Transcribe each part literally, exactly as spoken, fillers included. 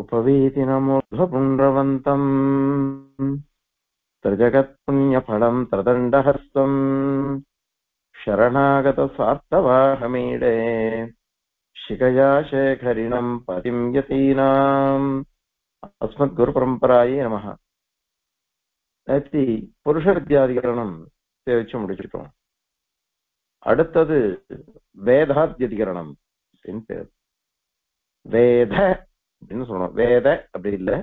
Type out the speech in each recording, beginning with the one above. उपवीतिनमोघपुण्ड्रवन्तम् त्रजगत्पुण्यफलं त्रदण्डहस्तम् शरणागतस्वार्थवाहमीडे शिखया शेखरिणं पतिं यतीनाम् अस्मद्गुरुपरम्परायै नमः. நேற்று புருஷ வித்யாதிகரணம் சேவிச்சு முடிச்சிட்டோம். அடுத்தது வேதாத்யதிகரணம் அப்படின்னு பேர். வேத அப்படின்னு சொல்லணும். வேத அப்படி இல்லை,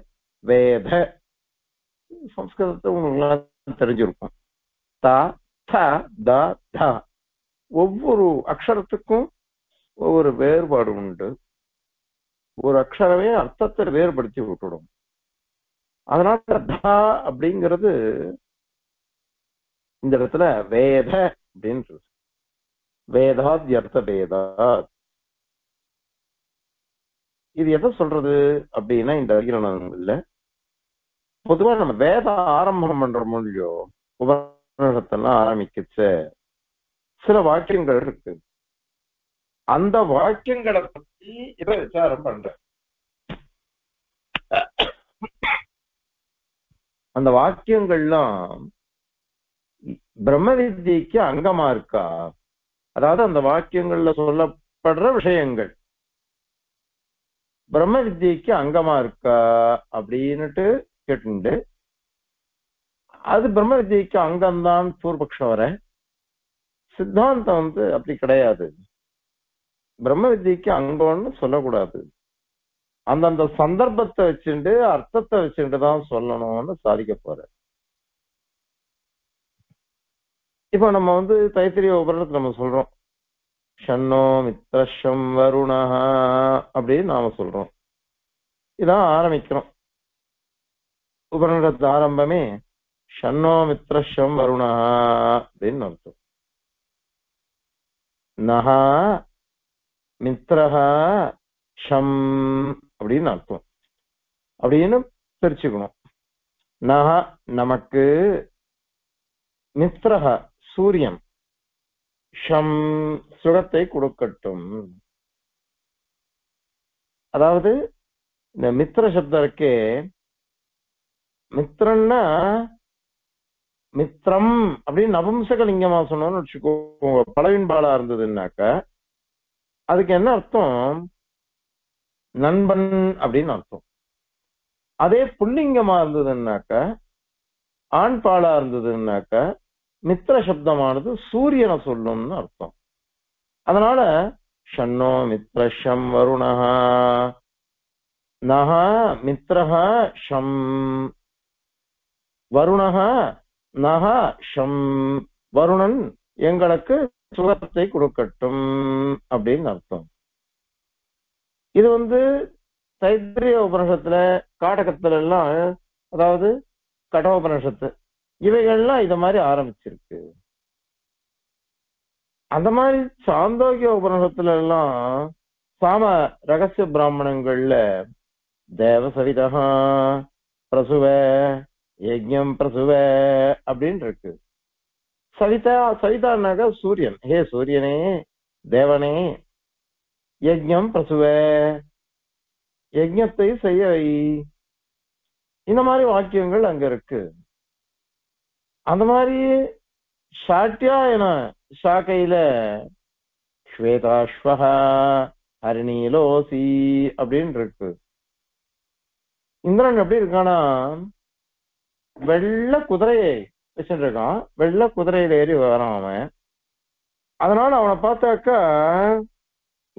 வேத சம்ஸ்கிருதத்தை உங்களுக்கு தெரிஞ்சிருக்கும். தா த த த ஒவ்வொரு அக்ஷரத்துக்கும் ஒவ்வொரு வேறுபாடு உண்டு. ஒரு அக்ஷரமே அர்த்தத்தை வேறுபடுத்தி விட்டுடும். அதனால தா அப்படிங்கிறது இந்த இடத்துல வேத அப்படின்னு. வேதாத் அர்த்த வேதாத் இது எதை சொல்றது அப்படின்னா இந்த அதிகரணம் இல்லை. பொதுவாக நம்ம வேத ஆரம்பம் பண்ற மொழியோ உபநிஷத்தெல்லாம் ஆரம்பிக்கிச்ச சில வாக்கியங்கள் இருக்கு. அந்த வாக்கியங்களை பத்தி இப்ப விசாரம் பண்ற அந்த வாக்கியங்கள்லாம் பிரம்ம வித்தியைக்கு அங்கமா இருக்கா? அதாவது அந்த வாக்கியங்கள்ல சொல்லப்படுற விஷயங்கள் பிரம்ம வித்தியைக்கு அங்கமா இருக்கா அப்படின்னுட்டு கேட்டுண்டு, அது பிரம்ம வித்தியைக்கு அங்கம்தான் பூர்வபக்ஷம் வர. சித்தாந்தம் வந்து அப்படி கிடையாது. பிரம்ம வித்தியைக்கு அங்கம்னு சொல்லக்கூடாது. அந்தந்த சந்தர்ப்பத்தை வச்சுட்டு அர்த்தத்தை வச்சுட்டு தான் சொல்லணும்னு சாதிக்க போற. இப்ப நம்ம வந்து தைத்திரிய உபநிஷத்து நம்ம சொல்றோம், ஷன்னோ மித்ரஷம் வருணா அப்படின்னு நாம சொல்றோம். இதான் ஆரம்பிக்கிறோம். உபநிஷத்து ஆரம்பமே ஷன்னோ மித்ரஷம் வருணா அப்படின்னு அர்த்தம். நஹா மித்ரஹா ஷம் அப்படின்னு அர்த்தம். அப்படின்னு தெரிச்சுக்கணும். நஹ நமக்கு, மித்ரஹ சூரியன், ஷம் சுகத்தை கொடுக்கட்டும். அதாவது இந்த மித்ர சப்தம் இருக்கே, மித்ரன்னா மித்ரம் அப்படின்னு நபும்சகலிங்கமா சொன்னோம்னு வச்சுக்கோ. பலவின்பாலா இருந்ததுன்னாக்க அதுக்கு என்ன அர்த்தம்? நண்பன் அப்படின்னு அர்த்தம். அதே புல்லிங்கமா இருந்ததுன்னாக்க, ஆண் பாலா இருந்ததுன்னாக்க மித்ர சப்தமானது சூரியனை சொல்லும்னு அர்த்தம். அதனால ஷன்னோ மித்ரஷம் வருணா நஹ மித்ரஹா ஷம் வருணா நஹ ஷம் வருணன் எங்களுக்கு சுகத்தை கொடுக்கட்டும் அப்படின்னு அர்த்தம். இது வந்து தைத்திரிய உபநிஷத்துல, காடகத்துல எல்லாம், அதாவது கடகோபநிஷத்து இவைகள்லாம் இத மாதிரி ஆரம்பிச்சிருக்கு. அந்த மாதிரி சாந்தோக்கிய உபநிஷத்துல எல்லாம் சாம ரகசிய பிராமணங்கள்ல தேவசவிதா பிரசுவ யஜ்ஞம் பிரசுவ அப்படின்னு இருக்கு. சவிதா சவிதானாக சூரியன், ஹே சூரியனே தேவனே யஜ்ஞம் பிரசுவ யஜ்ஞத்தை செய்ய வை, இந்த மாதிரி வாக்கியங்கள் அங்க இருக்கு. அந்த மாதிரி சாட்டியா என சாக்கையில ஸ்வேதாஸ்வஹா ஹரிணிலோசி அப்படின்னு இருக்கு. இந்திரன் எப்படி இருக்கானா, வெள்ள குதிரையை வச்சுட்டு இருக்கான். வெள்ள குதிரையில ஏறி வரான் அவன். அதனால அவனை பார்த்தாக்கா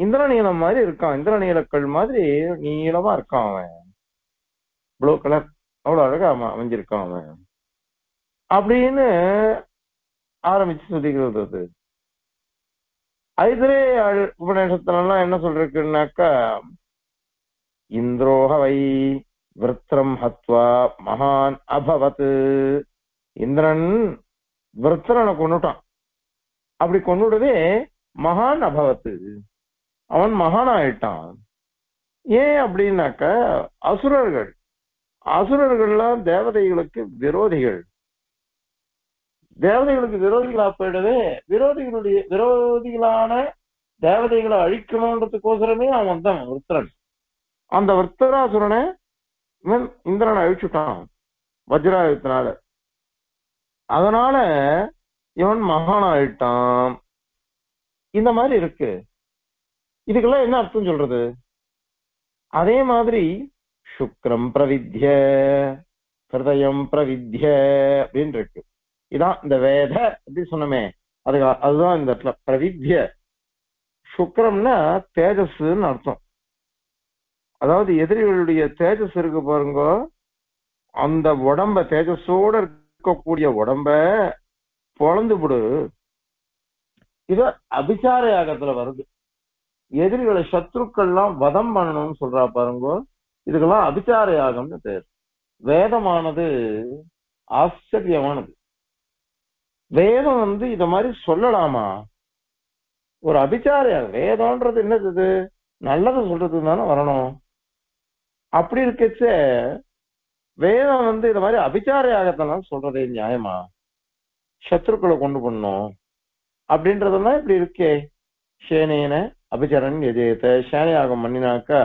இந்திரநீலம் மாதிரி இருக்கான். இந்திரநீலக்கள் மாதிரி நீளமா இருக்கான் அவன். ப்ளூ கலர் அவ்வளவு அழகா அமைஞ்சிருக்கான் அவன் அப்படின்னு ஆரம்பிச்சு சொல்லிக்கிறது. அது ஐதிரே உபநிஷத்துலாம் என்ன சொல்றதுக்குன்னாக்கா, இந்திரோஹவை விருத்திரம் ஹத்வா மகான் அபவத், இந்திரன் விருத்திரனை கொண்டுட்டான். அப்படி கொண்டுடவே மகான் அபவத்து, அவன் மகானாயிட்டான். ஏன் அப்படின்னாக்க அசுரர்கள், அசுரர்கள்லாம் தேவதைகளுக்கு விரோதிகள். தேவதைகளுக்கு விரோதிகளா போயிடவே, விரோதிகளுடைய விரோதிகளான தேவதைகளை அழிக்கணும்ன்றதுக்கோசரமே அவன் தான் விருத்திரன். அந்த விருத்தராசுரனை இவன் இந்திரன் அழிச்சுட்டான் வஜ்ராயுதத்தினால. அதனால இவன் மகான் ஆயிட்டான். இந்த மாதிரி இருக்கு. இதுக்கெல்லாம் என்ன அர்த்தம் சொல்றது? அதே மாதிரி சுக்ரம் பிரவித்ய ஹிருதயம் பிரவித்ய அப்படின்னு இருக்கு. இதான் இந்த வேத அப்படின்னு சொன்னமே, அது அதுதான் இந்த இடத்துல பிரவித்ய. சுக்ரம்னா தேஜஸ்ன்னு அர்த்தம். அதாவது எதிரிகளுடைய தேஜஸ் இருக்கு பாருங்க, அந்த உடம்ப தேஜஸோட இருக்கக்கூடிய உடம்ப பொழந்து விடு. இது அபிசார யாகத்துல வருது. எதிரிகளை சத்ருக்கள்லாம் வதம் பண்ணணும்னு சொல்றா பாருங்க. இதுக்கெல்லாம் அபிசார யாகம்னு பேர். வேதமானது ஆச்சரியமானது. வேதம் வந்து இத மாதிரி சொல்லலாமா? ஒரு அபிசார யாகம். வேதம்ன்றது என்னது? நல்லதை சொல்றதுக்கு தானே வரணும். அப்படி இருக்கச்ச வேதம் வந்து இத மாதிரி அபிசார யாகத்தெல்லாம் சொல்றதே நியாயமா? சத்ருக்களை கொண்டு பண்ணும் அப்படின்றதெல்லாம் இப்படி இருக்கே. சேனேன அபிச்சரன் எஜயத்தை சேனையாகம் பண்ணினாக்கா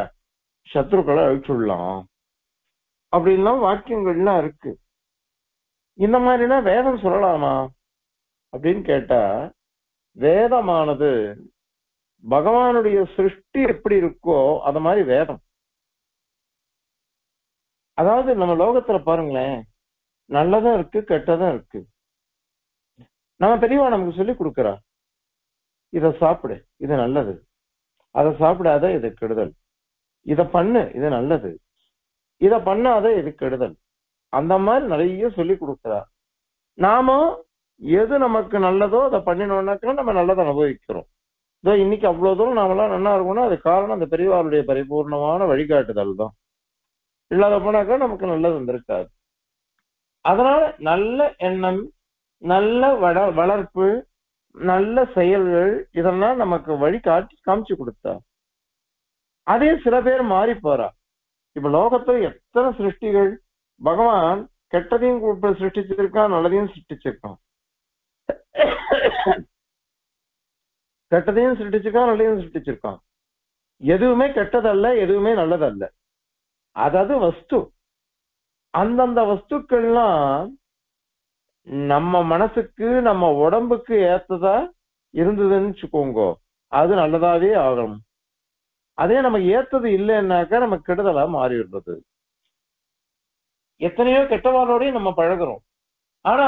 சத்ருக்களை அழிச்சுடலாம் அப்படின்லாம் வாக்கியங்கள்லாம் இருக்கு. இந்த மாதிரினா வேதம் சொல்லலாமா அப்படின்னு கேட்டா, வேதமானது பகவானுடைய சிருஷ்டி எப்படி இருக்கோ அத மாதிரி வேதம். அதாவது நம்ம லோகத்துல பாருங்களேன், நல்லதும் இருக்கு கெட்டதும் இருக்கு. நம்ம பெரியவா நமக்கு சொல்லி கொடுக்குறா, இதை சாப்பிடு இது நல்லது, அதை சாப்பிடாத இது கெடுதல், இதை பண்ணு இது நல்லது, இதை பண்ணாத இது கெடுதல், அந்த மாதிரி நிறைய சொல்லி கொடுக்குறா. நாம எது நமக்கு நல்லதோ அதை பண்ணினோம்னாக்கா நம்ம நல்லதை அனுபவிக்கிறோம். இதோ இன்னைக்கு அவ்வளவு தூரம் நாமெல்லாம் நல்லா இருக்கணும்னா அது காரணம் அந்த பெரியவாளுடைய பரிபூர்ணமான வழிகாட்டுதல் தான். இல்லாத போனாக்கா நமக்கு நல்லது வந்திருக்காது. அதனால நல்ல எண்ணம், நல்ல வள வளர்ப்பு நல்ல செயல்கள் இதெல்லாம் நமக்கு வழி காட்டி காமிச்சு கொடுத்தா. அதே சில பேர் மாறி போறா. இப்ப லோகத்துல எத்தனை சிருஷ்டிகள் பகவான் கெட்டதையும் கூட சிருஷ்டிச்சிருக்கான், நல்லதையும் சிருஷ்டிச்சிருக்கான். கெட்டதையும் சிருஷ்டிச்சிருக்கான், நல்லதையும் சிருஷ்டிச்சிருக்கான். எதுவுமே கெட்டதல்ல, எதுவுமே நல்லதல்ல. அதாவது வஸ்து, அந்தந்த வஸ்துக்கள்லாம் நம்ம மனசுக்கு நம்ம உடம்புக்கு ஏத்ததா இருந்ததுன்னு வச்சுக்கோங்க, அது நல்லதாவே ஆகும். அதே நமக்கு ஏத்தது இல்லைன்னாக்கா நமக்கு கெடுதலா மாறிடுறது. எத்தனையோ கெட்டவாளோடய நம்ம பழகுறோம். ஆனா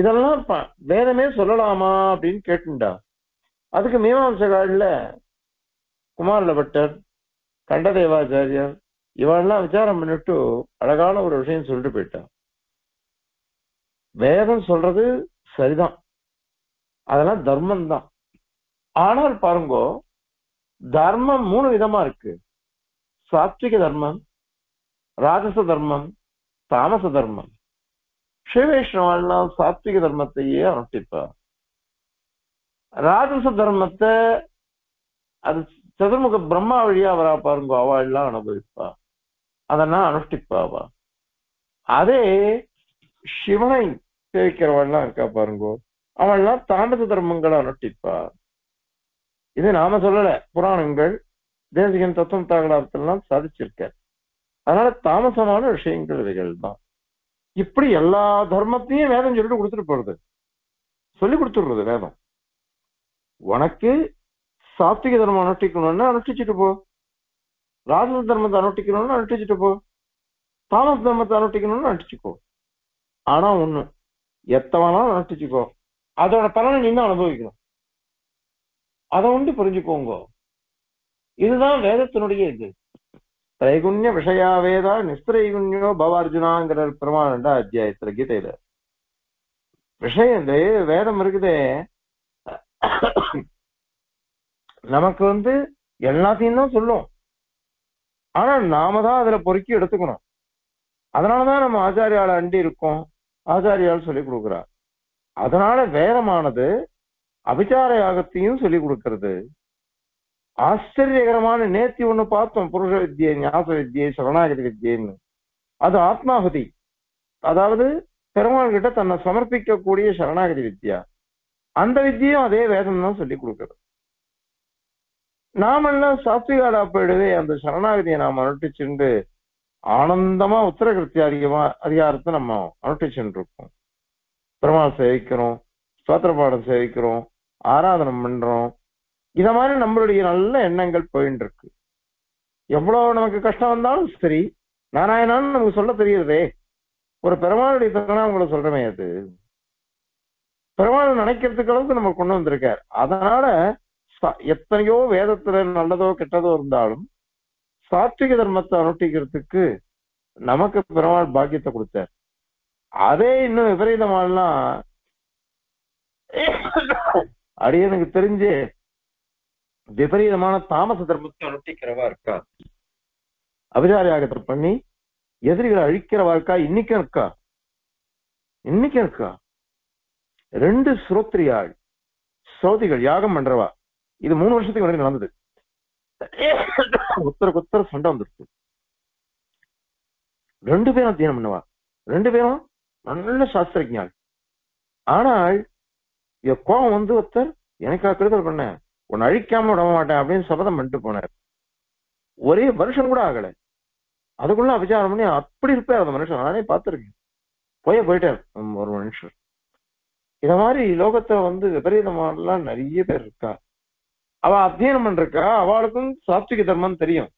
இதெல்லாம் வேதமே சொல்லலாமா அப்படின்னு கேட்டுண்டா. அதுக்கு மீமாம்சகாரில குமாரலபட்டர், கண்டதேவாச்சாரியர் இவெல்லாம் விசாரம் பண்ணிட்டு அழகான ஒரு விஷயம் சொல்லிட்டு போயிட்டான். வேதம் சொல்றது சரிதான், அதெல்லாம் தர்மம் தான். ஆனால் பாருங்கோ, தர்மம் மூணு விதமா இருக்கு. சாத்விக தர்மம், ராஜச தர்மம், தாமச தர்மம். ஸ்ரீவைஷ்ணவெல்லாம் சாத்விக தர்மத்தையே அனுஷ்டிப்பா. ராஜச தர்மத்தை அது சதுர்முக பிரம்மா வழியா வரா பாருங்க, அவா எல்லாம் அனுபவிப்பா, அதெல்லாம் அனுஷ்டிப்பாவா. அதே சிவனை சேவிக்கிறவன்லாம் இருக்கா பாருங்கோ, அவன்லாம் தாமச தர்மங்களை அனுஷ்டிப்பா. இது நாம சொல்லல, புராணங்கள் தேசிகன் தத்துவம் தாகலாபத்திலாம் சாதிச்சிருக்க. அதனால தாமசமான விஷயங்கள் இவைகள் தான். இப்படி எல்லா தர்மத்தையும் வேதம் சொல்லிட்டு கொடுத்துட்டு போறது, சொல்லி கொடுத்துடுறது வேதம். உனக்கு சாத்விக தர்மம் அனுஷ்டிக்கணும்னா அனுஷ்டிச்சுட்டு போ, ராஜ தர்மத்தை அனுஷ்டிக்கணும்னா அனுஷ்டிச்சுட்டு போ, தாமச தர்மத்தை அனுஷ்டிக்கணும்னு அனுஷ்டிச்சுக்கோ. ஆனா ஒண்ணு, எத்தவனாலும் அனுஷ்டிச்சுக்கோ, அதோட பலனை நீ தான் அனுபவிக்கணும். அதை உண்டு புரிஞ்சுக்கோங்க. இதுதான் வேதத்தினுடைய இது. திரைகுண்ய விஷயா வேதா நிஸ்திரைகுண்யோ பவார்ஜுனாங்கிற பெருமாள் ரெண்டா அத்தியாயத்துல கீதையில விஷயம் வேதம் இருக்குதே. நமக்கு வந்து எல்லாத்தையும் தான் சொல்லும். أنا نامه هذا لا بريكي يدرتكونا. أذننا هذا نام أجاري على أندي ركّون أجاري على سليك روكرا. أذننا هذا غير ماندة أبيتشاري أعتقدين سليك روكرده. أستري غير ماند نهتي ونو باتم بروجو إديه نياسو إديه شغلنا كده إديه. هذا آتما هدي. هذا هذا ثروان كده تنا سمر بيك كوديه شغلنا كده إديه. அந்த வித்தியும் அதே வேதம் தான் சொல்லிக் கொடுக்கிறது. நாமெல்லாம் சாத்விகாலா போயிடுவே அந்த சரணாகதியை நாம் அனுட்டிச்சுண்டு ஆனந்தமா உத்தரகிருத்தி அதிகமா அதிகாரத்தை நம்ம அனுட்டிச்சுட்டு இருக்கோம். பெருமாள் சேவிக்கிறோம், ஸ்தோத்திர பாடம் சேவிக்கிறோம், ஆராதனம் பண்றோம். இத மாதிரி நம்மளுடைய நல்ல எண்ணங்கள் போயிட்டு இருக்கு. எவ்வளவு நமக்கு கஷ்டம் வந்தாலும் சரி, நாராயணான்னு நமக்கு சொல்ல தெரியுறதே, ஒரு பெருமாளுடைய திறனா உங்களை சொல்றமே, அது பெருமாள் நினைக்கிறதுக்கு அளவுக்கு நம்ம கொண்டு வந்திருக்காரு. அதனால எத்தனையோ வேதத்துல நல்லதோ கெட்டதோ இருந்தாலும் சாத்விக தர்மத்தை அனுட்டிக்கிறதுக்கு நமக்கு பெருமாள் பாக்கியத்தை கொடுத்தார். அதே இன்னும் விபரீதமானா அடியனுக்கு தெரிஞ்சு விபரீதமான தாமச தர்மத்தை அனுட்டிக்கிறவா இருக்கா, அபிசாரியாகத்தை பண்ணி எதிரிகளை அழிக்கிறவா இருக்கா. இன்னைக்கும் இருக்கா இன்னைக்கும் இருக்கா ரெண்டு ஸ்ரோத்ரியாள் சௌதிகள் யாகம் பண்றவா. இது மூணு வருஷத்துக்கு முன்னாடி நடந்தது. ஒத்தர கொத்தர சண்டை வந்துருக்கு. ரெண்டு பேரும் அத்தியானம் பண்ணுவா, ரெண்டு பேரும் நல்ல சாஸ்திரஜாள். ஆனால் கோவம் வந்து ஒருத்தர் எனக்கா கெடுதல் பண்ண, உன்னை அழிக்காம விட மாட்டேன் அப்படின்னு சபதம் பண்ணிட்டு போனார். ஒரே வருஷம் கூட ஆகலை, அதுக்குள்ள அபிச்சாரம் பண்ணி அப்படி இருப்பார் அந்த மனுஷன். நானே பார்த்துருக்கேன், போய போயிட்டார் ஒரு மனுஷர். இத மாதிரி லோகத்துல வந்து விபரீதமானலாம் நிறைய பேர் இருக்கா. அவ அத்தியனம் பண்றா, அவளுக்கும் சாத்விக தர்மம் தெரியும்.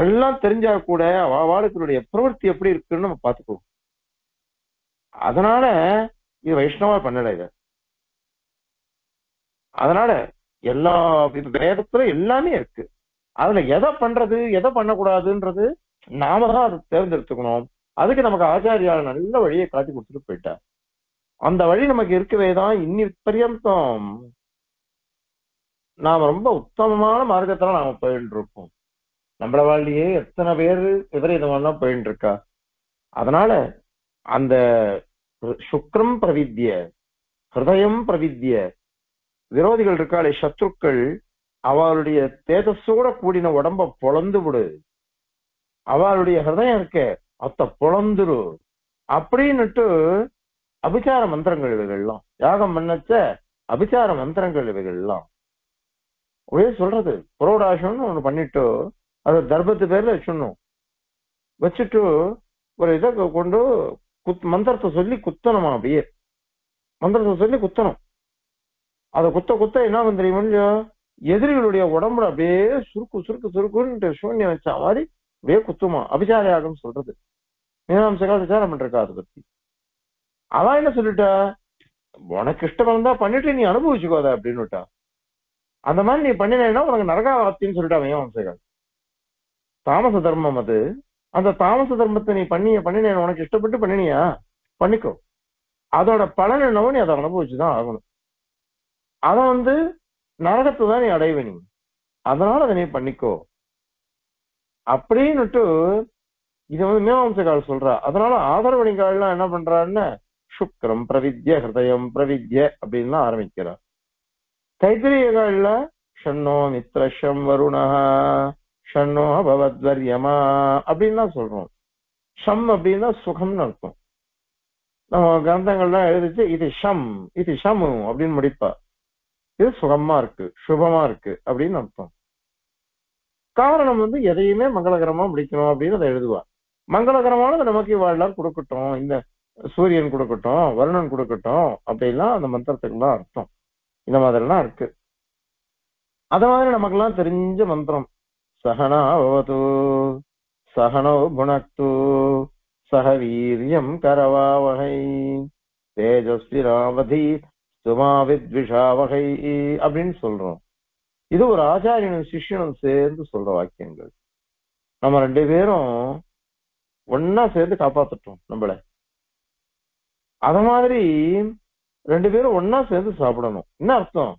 எல்லாம் தெரிஞ்சா கூட அவளுடைய பிரவர்த்தி எப்படி இருக்குன்னு நம்ம பாத்துக்கோ. அதனால இது வைஷ்ணவா பண்ணல இத. அதனால எல்லா வேதத்துல எல்லாமே இருக்கு. அதுல எதை பண்றது எதை பண்ணக்கூடாதுன்றது நாம தான் அதை தேர்ந்தெடுத்துக்கணும். அதுக்கு நமக்கு ஆச்சாரியால் நல்ல வழியை காட்டி கொடுத்துட்டு போயிட்டா. அந்த வழி நமக்கு இருக்கவே தான் இன்னி பரியந்தம் நாம் ரொம்ப உத்தமமான மார்க்கத்துல நாம போயிட்டு இருக்கோம். நம்மள வாழ்க்கையே எத்தனை பேரு விபரீதமெல்லாம் போயிட்டு இருக்கா. அதனால அந்த சுக்ரம் பிரவித்திய ஹிருதயம் பிரவித்திய விரோதிகள் இருக்காளே சத்ருக்கள், அவளுடைய தேஜஸோட கூடின உடம்ப பொழந்து விடு, அவளுடைய ஹிருதயம் இருக்க அத்த பொழந்துரு அப்படின்னுட்டு அபிச்சார மந்திரங்கள் இவைகள்லாம் யாகம் பண்ணச்ச அபிச்சார மந்திரங்கள் இவைகள்லாம் ஒரே சொல்றது. புரோடாசம்னு ஒண்ணு பண்ணிட்டு அது தர்பத்து பேர்ல வச்சுடணும். வச்சுட்டு ஒரு இதை கொண்டு குத் மந்திரத்தை சொல்லி குத்தணுமா, அப்படியே மந்திரத்தை சொல்லி குத்தணும். அதை குத்த குத்த என்ன மந்திரியும் எதிரிகளுடைய உடம்புல அப்படியே சுருக்கு சுருக்கு சுருக்குன்னு சூன்யம் வச்சா மாதிரி அப்படியே குத்துமா. அபிச்சார யாகம் சொல்றது. மீனாம்சகால் விசாரம் பண்றக்கா அதை பத்தி அவன் என்ன சொல்லிட்டா, உனக்கு இஷ்டம் இருந்தா பண்ணிட்டு நீ அனுபவிச்சுக்கோத அப்படின்னுட்டா. அந்த மாதிரி நீ பண்ணினா உனக்கு நரகாவாத்தின்னு சொல்லிட்டா மீனாம்சைகள். தாமச தர்மம் அது. அந்த தாமச தர்மத்தை நீ பண்ணிய பண்ணினேன், உனக்கு இஷ்டப்பட்டு பண்ணினியா பண்ணிக்கோ, அதோட பலன் என்னவோ நீ அதை அனுபவிச்சுதான் ஆகணும். அதை வந்து நரகத்தை தான் நீ அடைவே நீ, அதனால அதை நீ பண்ணிக்கோ அப்படின்னுட்டு இது வந்து மீனாம்சைகள் சொல்றா. அதனால ஆதரவணிகாள்லாம் என்ன பண்றான்னு சுக்ரம் பிரவித்ய ஹிருதயம் பிரவித்ய அப்படின்னு ஆரம்பிக்கிறார். தைத்திரியகால ஷண்ணோ மித்ரஷம் வருணா ஷண்ணோ பவத்வர்யமா அப்படின்லாம் சொல்றோம். ஷம் அப்படின்னா சுகம்னு அர்த்தம். நம்ம கிரந்தங்கள்லாம் எழுதிச்சு இது ஷம் இது ஷமு அப்படின்னு முடிப்பா. இது சுகமா இருக்கு சுபமா இருக்கு அப்படின்னு அர்த்தம். காரணம் வந்து எதையுமே மங்களகரமா முடிக்கணும் அப்படின்னு அதை எழுதுவா. மங்களகரமானது நமக்கு வாழ்நாள் கொடுக்கட்டும், இந்த சூரியன் கொடுக்கட்டும், வருணன் கொடுக்கட்டும் அப்படின்லாம் அந்த மந்திரத்துக்குலாம் அர்த்தம். இந்த மாதிரி எல்லாம் இருக்கு. அத மாதிரி நமக்கு எல்லாம் தெரிஞ்ச மந்திரம் சகனா பவது சகனோ குணக்து சக வீரியம் கரவாவகை தேஜஸ்விராவதி சுமாவித்விஷாவகை அப்படின்னு சொல்றோம். இது ஒரு ஆச்சாரியனும் சிஷ்யனும் சேர்ந்து சொல்ற வாக்கியங்கள். நம்ம ரெண்டு பேரும் ஒன்னா சேர்ந்து காப்பாத்துட்டோம் நம்மளை. அத மாதிரி ரெண்டு பேரும் ஒன்னா சேர்ந்து சாப்பிடணும். என்ன அர்த்தம்?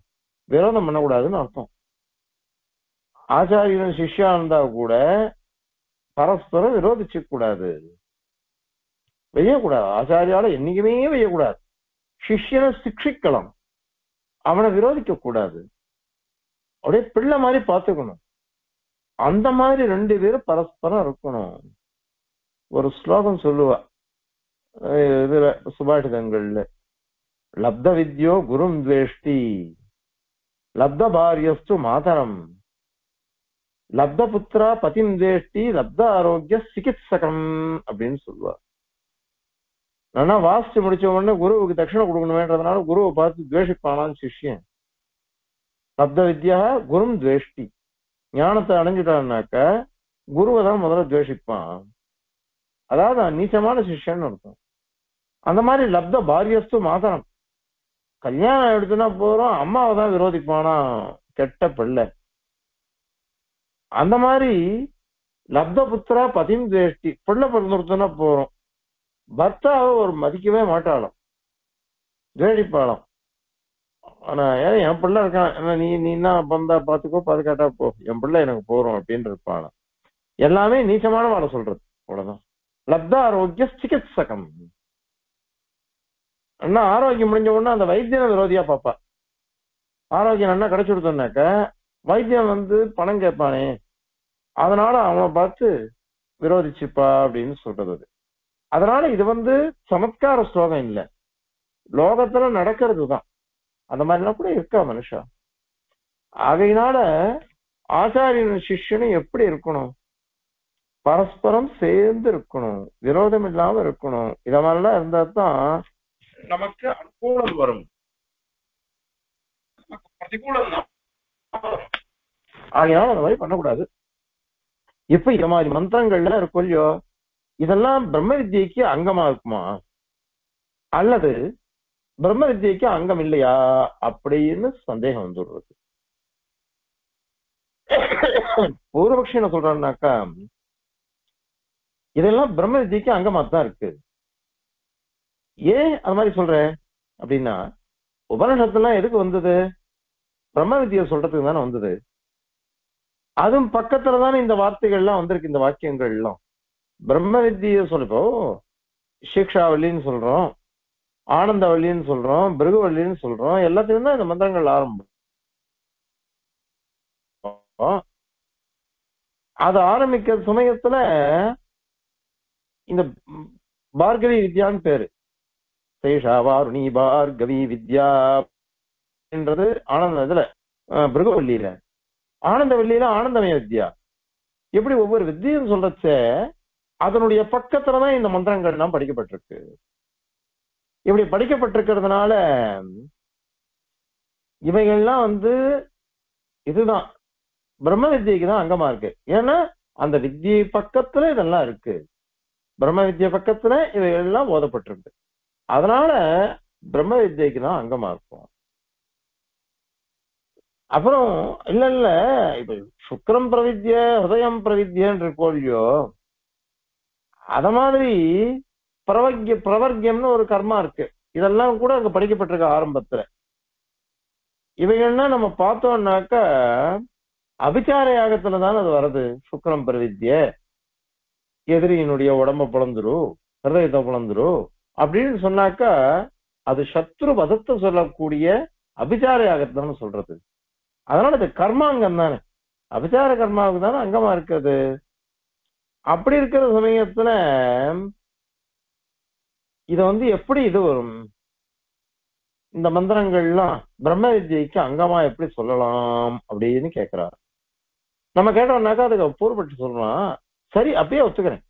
விரோதம் பண்ணக்கூடாதுன்னு அர்த்தம். ஆச்சாரியன் சிஷ்யா இருந்தா கூட பரஸ்பரம் விரோதிச்சு கூடாது, வையக்கூடாது. ஆச்சாரியால என்னைக்குமே வையக்கூடாது. சிஷ்யனை சிக்ஷிக்கலாம், அவனை விரோதிக்க கூடாது. அப்படியே பிள்ளை மாதிரி பார்த்துக்கணும். அந்த மாதிரி ரெண்டு பேரும் பரஸ்பரம் இருக்கணும். ஒரு ஸ்லோகம் சொல்லுவா, இதுல சுபாஷிதங்கள்ல, லப்த வித்யோ குரும் துவேஷ்டி, லப்த பாரியஸ்து மாதரம், லப்த புத்திரா பதிம் துவேஷ்டி, லப்த ஆரோக்கிய சிகிச்சகம் அப்படின்னு சொல்லுவா. ஆனா வாசிச்சு முடிச்ச உடனே குருவுக்கு தட்சிணை கொடுக்கணுமேன்றதுனால குருவை பார்த்து துவேஷிப்பானான்னு சிஷ்யன். லப்த வித்யா குரும் துவேஷ்டி, ஞானத்தை அடைஞ்சுட்டான்னாக்க குருவை தான் முதல்ல துவேஷிப்பான். அதாவது நீச்சமான சிஷ்யன்னு அர்த்தம். அந்த மாதிரி லப்த பாரியஸ்து மாதரம், கல்யாணம் எடுத்துனா போறோம் அம்மாவை தான் விரோதிப்பானா கெட்ட பிள்ளை. அந்த மாதிரி லப்த புத்திரா பதிம் துவேஷ்டி, பிள்ளை பிறந்துடுத்துனா போறோம் பர்த்தாவை ஒரு மதிக்கவே மாட்டாளாம், துவேடிப்பாளாம். ஆனா ஏன் என் பிள்ளை இருக்கான், நீ நீ தான் பந்தா பாத்துக்கோ, பாதுகாட்டா போ, என் பிள்ளை எனக்கு போறோம் அப்படின்னு இருப்பாளாம். எல்லாமே நீச்சமான வாழ சொல்றது, அவ்வளவுதான். லப்த ஆரோக்கிய சிகிச்சகம், அண்ணா ஆரோக்கியம் முடிஞ்ச உடனே அந்த வைத்தியனை விரோதியா பாப்பா. ஆரோக்கியம் அண்ணா கிடைச்சு கொடுத்தோம்னாக்க வைத்தியம் வந்து பணம் கேட்பானே, அதனால அவனை பார்த்து விரோதிச்சுப்பா அப்படின்னு சொல்றது. அதனால இது வந்து சமத்கார ஸ்லோகம் இல்லை, லோகத்துல நடக்கிறது தான். அந்த மாதிரிலாம் கூட இருக்கா மனுஷா. ஆகையினால ஆச்சாரியன் சிஷ்யனும் எப்படி இருக்கணும், பரஸ்பரம் சேர்ந்து இருக்கணும், விரோதம் இல்லாம இருக்கணும். இத மாதிரிலாம் இருந்தா தான் நமக்கு அனுகூலம் வரும். பிரதிகூலம் தான். ஆகையால அந்த மாதிரி பண்ணக்கூடாது. இப்ப இந்த மாதிரி மந்திரங்கள்லாம் இருக்கும் இல்லையோ, இதெல்லாம் பிரம்ம வித்யக்கு அங்கமா இருக்குமா அல்லது பிரம்ம வித்யக்கு அங்கம் இல்லையா அப்படின்னு சந்தேகம் வந்துடுறது. பூர்வபக்ஷி என்ன சொல்றான்னாக்கா, இதெல்லாம் பிரம்ம வித்யக்கு அங்கமா தான் இருக்கு. ஏன் அது மாதிரி சொல்றேன் அப்படின்னா, உபனிஷத்துலாம் எதுக்கு வந்தது, பிரம்ம வித்யை சொல்றதுக்கு தானே வந்தது. அதுவும் பக்கத்துல தானே இந்த வார்த்தைகள்லாம் வந்திருக்கு, இந்த வாக்கியங்கள் எல்லாம். பிரம்ம வித்திய சொல்லிப்போ சிக்ஷாவல்லின்னு சொல்றோம், ஆனந்தவல்லின்னு சொல்றோம், பிருகுவல்லின்னு சொல்றோம், எல்லாத்தையும் தான் இந்த மந்திரங்கள் ஆரம்பம். அது ஆரம்பிக்கிற சமயத்துல இந்த பார்கவி வித்யான்னு பேரு, சேஷா வாருணி பார்கவி வித்யா என்றது ஆனந்த இதுல, பிருகுவல்லியில, ஆனந்தவல்லியில ஆனந்தமய வித்யா. எப்படி ஒவ்வொரு வித்தியன்னு சொல்றச்ச அதனுடைய பக்கத்துலதான் இந்த மந்திரங்கள் எல்லாம் படிக்கப்பட்டிருக்கு. இப்படி படிக்கப்பட்டிருக்கிறதுனால இவைகள்லாம் வந்து இதுதான் பிரம்ம வித்தியக்கு தான் அங்கமா இருக்கு. ஏன்னா அந்த வித்தியை பக்கத்துல இதெல்லாம் இருக்கு, பிரம்ம வித்திய பக்கத்துல இவைகள்லாம் ஓதப்பட்டிருக்கு. அதனால பிரம்ம வித்தியக்கு தான் அங்கமா இருக்கும். அப்புறம் இல்ல இல்ல இப்ப சுக்ரம் பிரவித்ய ஹிருதயம் பிரவித்யன்னு இருக்கோல்லையோ, அத மாதிரி பிரவர்கிய பிரவர்கியம்னு ஒரு கர்மா இருக்கு. இதெல்லாம் கூட அங்க படிக்கப்பட்டிருக்க ஆரம்பத்துல. இவைகள்னா நம்ம பார்த்தோம்னாக்க அபிச்சார யாகத்துலதான் அது வருது. சுக்ரம் பிரவித்ய, எதிரியினுடைய உடம்ப புலந்துரும், ஹிருதயத்தை புலந்துரும் அப்படின்னு சொன்னாக்கா அது சத்ரு வதத்தை சொல்லக்கூடிய அபிச்சார யாகத்தான் சொல்றது. அதனால இது கர்மாங்கம் தானே, அபிச்சார கர்மாவுக்கு தானே அங்கமா இருக்குது. அப்படி இருக்கிற சமயத்துல இத வந்து எப்படி இது வரும், இந்த மந்திரங்கள்லாம் பிரம்ம வித்யக்கு அங்கமா எப்படி சொல்லலாம் அப்படின்னு கேட்கிறார். நம்ம கேட்டோம்னாக்கா அதுக்கு பூர்வபட்சி சொல்லலாம். சரி, அப்படியே ஒத்துக்கிறேன்.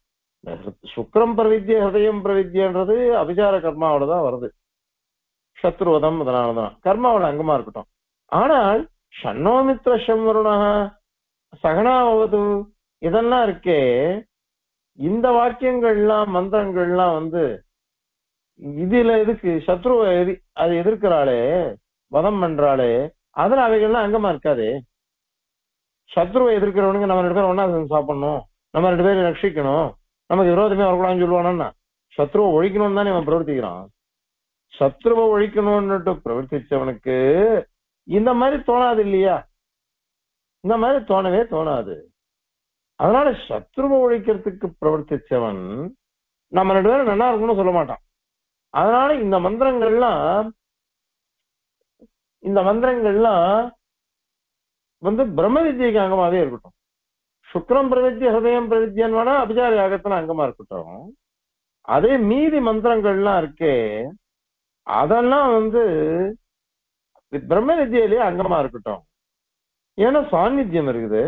சுக்ரம் பிரவித்ய ஹிருதயம் பிரவித்யன்றது அபிச்சார கர்மாவோட தான் வருது, சத்ருவதம், அதனாலதான் கர்மாவோட அங்கமா இருக்கட்டும். ஆனால் ஷண்ணோமித்ர சம்வருண சகனாவது இதெல்லாம் இருக்கே, இந்த வாக்கியங்கள்லாம் மந்திரங்கள்லாம் வந்து இதுல எதுக்கு சத்ருவ எதி அது எதிர்க்கிறாளே, வதம் பண்றாளே, அதுல அவைகள்லாம் அங்கமா இருக்காதே. சத்ருவை எதிர்க்கிறவனுக்கு நம்ம ரெண்டு பேரும் ஒன்னா சேர்ந்து சாப்பிடணும், நம்ம ரெண்டு பேரும் ரட்சிக்கணும், நமக்கு விரோதமே வரக்கூடாதுன்னு சொல்லுவானா, சத்ருவை ஒழிக்கணும்னு தானே இவன் பிரவர்த்திக்கிறான். சத்ருவை ஒழிக்கணும்னுட்டு பிரவர்த்திச்சவனுக்கு இந்த மாதிரி தோணாது இல்லையா, இந்த மாதிரி தோணவே தோணாது. அதனால சத்ருவை ஒழிக்கிறதுக்கு பிரவர்த்திச்சவன் நம்ம ரெண்டு பேரும் நல்லா இருக்கும்னு சொல்ல மாட்டான். அதனால இந்த மந்திரங்கள்லாம் இந்த மந்திரங்கள்லாம் வந்து பிரம்ம வித்யக்கு அங்கமாவே இருக்கட்டும். சுக்ரம் பிரவித்ய ஹதயம் பிரவித்யன்னு வேணா அபிச்சார யாகத்தின அங்கமா இருக்கட்டும். அதே மீதி மந்திரங்கள்லாம் இருக்கே, அதெல்லாம் வந்து பிரம்ம வித்யிலேயே அங்கமா இருக்கட்டும். ஏன்னா சாநித்தியம் இருக்குது,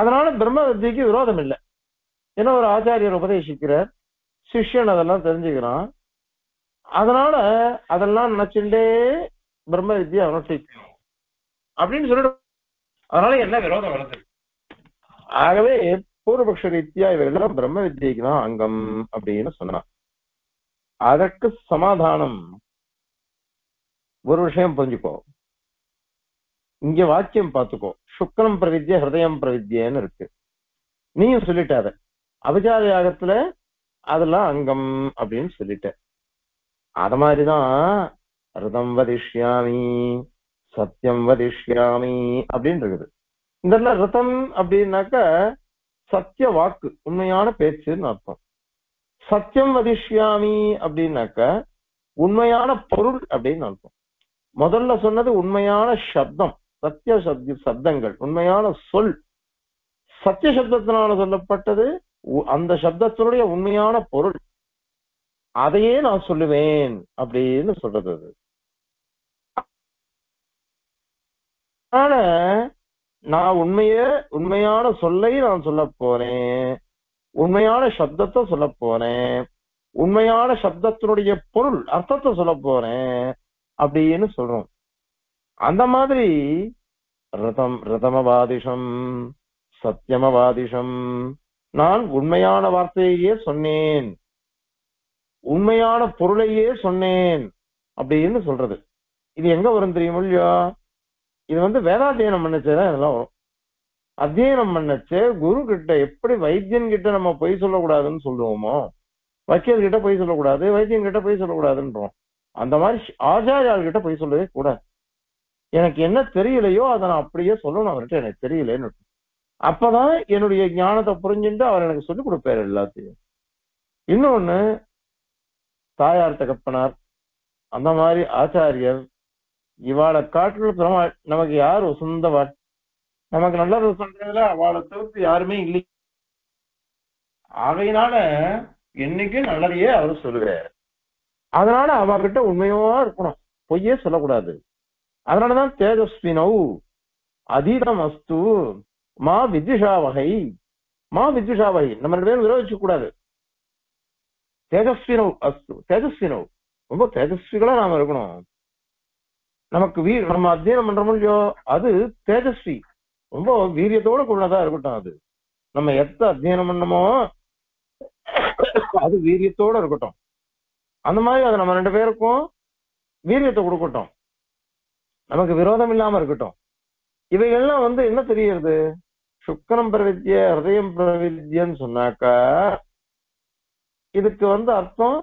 அதனால பிரம்ம வித்யக்கு விரோதம் இல்லை. ஏன்னா ஒரு ஆச்சாரியர் உபதேசிக்கிறார், சிஷ்யன் அதெல்லாம் தெரிஞ்சுக்கிறான். அதனால அதெல்லாம் நினைச்சுட்டே பிரம்ம வித்ய அனுஷ்டிக்கணும் அப்படின்னு சொல்லிட்டு அதனால என்ன விரோதம் வருது. ஆகவே பூர்வபக்ஷ ரீதியா இவெல்லாம் பிரம்ம வித்யக்கு தான் அங்கம் அப்படின்னு சொன்னான். அதற்கு சமாதானம் ஒரு விஷயம் புரிஞ்சுக்கோ, இங்க வாக்கியம் பார்த்துக்கோ. சுக்ரம் பிரவித்ய ஹிருதயம் பிரவித்யன்னு இருக்கு, நீயும் சொல்லிட்டாத அபிச்சார யாகத்துல அதெல்லாம் அங்கம் அப்படின்னு சொல்லிட்ட. அது மாதிரிதான் ஹிருதம் வதிஷ்யாமி சத்தியம் வதிஷ்யாமி அப்படின்னு இருக்குது. இந்த ரதம் அப்படின்னாக்க சத்திய வாக்கு, உண்மையான பேச்சுன்னு அர்த்தம். சத்தியம் வதிஷ்யாமி அப்படின்னாக்க உண்மையான பொருள் அப்படின்னு அர்த்தம். முதல்ல சொன்னது உண்மையான சப்தம், சத்திய சப்த சப்தங்கள் உண்மையான சொல். சத்திய சப்தத்தினால சொல்லப்பட்டது அந்த சப்தத்தினுடைய உண்மையான பொருள், அதையே நான் சொல்லுவேன் அப்படின்னு சொல்றது. அது ஆன நான் உண்மைய உண்மையான சொல்லை நான் சொல்ல போறேன், உண்மையான சப்தத்தை சொல்ல போறேன், உண்மையான சப்தத்தினுடைய பொருள் அர்த்தத்தை சொல்ல போறேன் அப்படின்னு சொல்றோம். அந்த மாதிரி ரதம் ரதமவாதிஷம் சத்தியமவாதிஷம், நான் உண்மையான வார்த்தையே சொன்னேன், உண்மையான பொருளையே சொன்னேன் அப்படின்னு சொல்றது. இது எங்க வரும் தெரியுமோ இல்லையா? இது வந்து வேதாத்தியனம் பண்ணச்சேதான் இதெல்லாம் வரும். அத்தியனம் பண்ணச்சே குரு கிட்ட எப்படி வைத்தியன் கிட்ட நம்ம பொய் சொல்லக்கூடாதுன்னு சொல்லுவோமோ, வக்கீல்கிட்ட பொய் சொல்லக்கூடாது, வைத்தியன் கிட்ட பொய் சொல்லக்கூடாதுன்றோம், அந்த மாதிரி ஆச்சாரியாள்கிட்ட பொய் சொல்லவே கூடாது. எனக்கு என்ன தெரியலையோ அதை நான் அப்படியே சொல்லணும் அவர்கிட்ட, எனக்கு தெரியலன்னு. அப்பதான் என்னுடைய ஞானத்தை புரிஞ்சுட்டு அவர் எனக்கு சொல்லிக் கொடுப்பாரு எல்லாத்தையும். இன்னொன்னு தாயார் தகப்பனார் அந்த மாதிரி ஆச்சாரியர் இவாளை காட்டுல நமக்கு யாரு சொந்தவாள், நமக்கு நல்லது சொல்றதுல அவளை தவிர்த்து யாருமே இல்லை. ஆகையினால என்னைக்கு நல்லதையே அவரு சொல்லுவார். அதனால அவர்கிட்ட உண்மையா இருக்கணும், பொய்யே சொல்லக்கூடாது. அதனாலதான் தேஜஸ்வினவ் அதீதம் அஸ்து மா வித்யுஷா வகை மா வித்யுஷா வகை, நம்ம ரெண்டு பேரும் விரோதிச்சு கூடாது. தேஜஸ்வினவ் அஸ்து தேஜஸ்வினவ், ரொம்ப தேஜஸ்விகளா நாம இருக்கணும். நமக்கு வீ நம்ம அத்தியனம் பண்றோமோ இல்லையோ அது தேஜஸ்வி, ரொம்ப வீரியத்தோட கூடதான் இருக்கட்டும். அது நம்ம எத்த அத்தியனம் பண்ணமோ அது வீரியத்தோட இருக்கட்டும். அந்த மாதிரி அது நம்ம ரெண்டு பேருக்கும் வீரியத்தை கொடுக்கட்டும், நமக்கு விரோதம் இல்லாம இருக்கட்டும். இவையெல்லாம் வந்து என்ன தெரியுது, சுக்ரம் பிரவித்ய ஹிருதயம் பிரவித்யன்னு சொன்னாக்கா இதுக்கு வந்து அர்த்தம்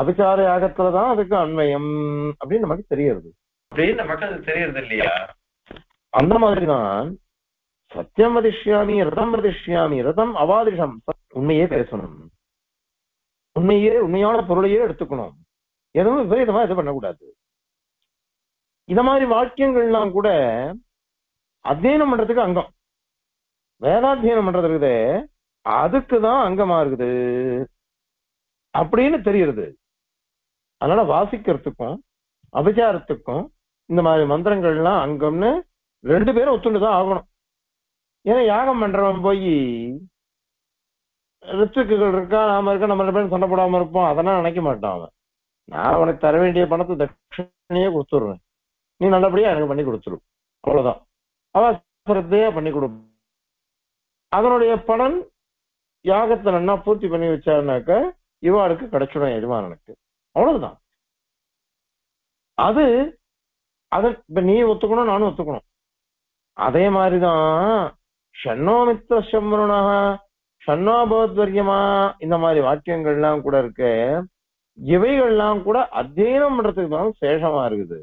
அபிச்சார யாகத்துலதான் அதுக்கு அன்வயம் அப்படின்னு நமக்கு தெரியுது. அப்படின்னு நமக்கு அது தெரியுது இல்லையா? அந்த மாதிரிதான் சத்தியம் வதிஷ்யாமி ரதம் வதிஷ்யாமி ரதம் அவாதிஷம், உண்மையே பேசணும், உண்மையே உண்மையான பொருளையே எடுத்துக்கணும், எதுவும் விபரீதமா எதுவும் பண்ணக்கூடாது. இத மாதிரி வாக்கியங்கள்லாம் கூட அத்தியனம் பண்றதுக்கு அங்கம், வேதாத்தியனம் பண்றது இருக்குது அதுக்குதான் அங்கமா இருக்குது அப்படின்னு தெரியுது. அதனால வாசிக்கிறதுக்கும் அபிச்சாரத்துக்கும் இந்த மாதிரி மந்திரங்கள்லாம் அங்கம்னு ரெண்டு பேரும் ஒத்துண்டுதான் ஆகணும். ஏன்னா யாகம் பண்றவன் போய் ரித்துக்குகள் இருக்கா நாம இருக்கா நம்ம ரெண்டு பேரும் சண்டை போடாம இருப்போம் அதெல்லாம் நினைக்க மாட்டான் அவன். நான் உனக்கு தர வேண்டிய பணத்தை தட்சணையே கொடுத்துடுவேன், நீ நல்லபடியா எனக்கு பண்ணி கொடுத்துடும், அவ்வளவுதான். அவன் சிரத்தையா பண்ணி கொடுப்போம், அதனுடைய பலன் யாகத்தை நல்லா பூர்த்தி பண்ணி வச்சாருனாக்க இவாளுக்கு கிடைச்சிடும் எஜமானனுக்கு, அவ்வளவுதான். அது அதை இப்ப நீ ஒத்துக்கணும், நானும் ஒத்துக்கணும். அதே மாதிரிதான் ஷண்ணோமித்ர சம்ருணா ஷண்ணாபோத்வரியமா இந்த மாதிரி வாக்கியங்கள்லாம் கூட இருக்கு. இவைகள்லாம் கூட அத்தியனம் பண்றதுக்கு தான் சேஷமா இருக்குது.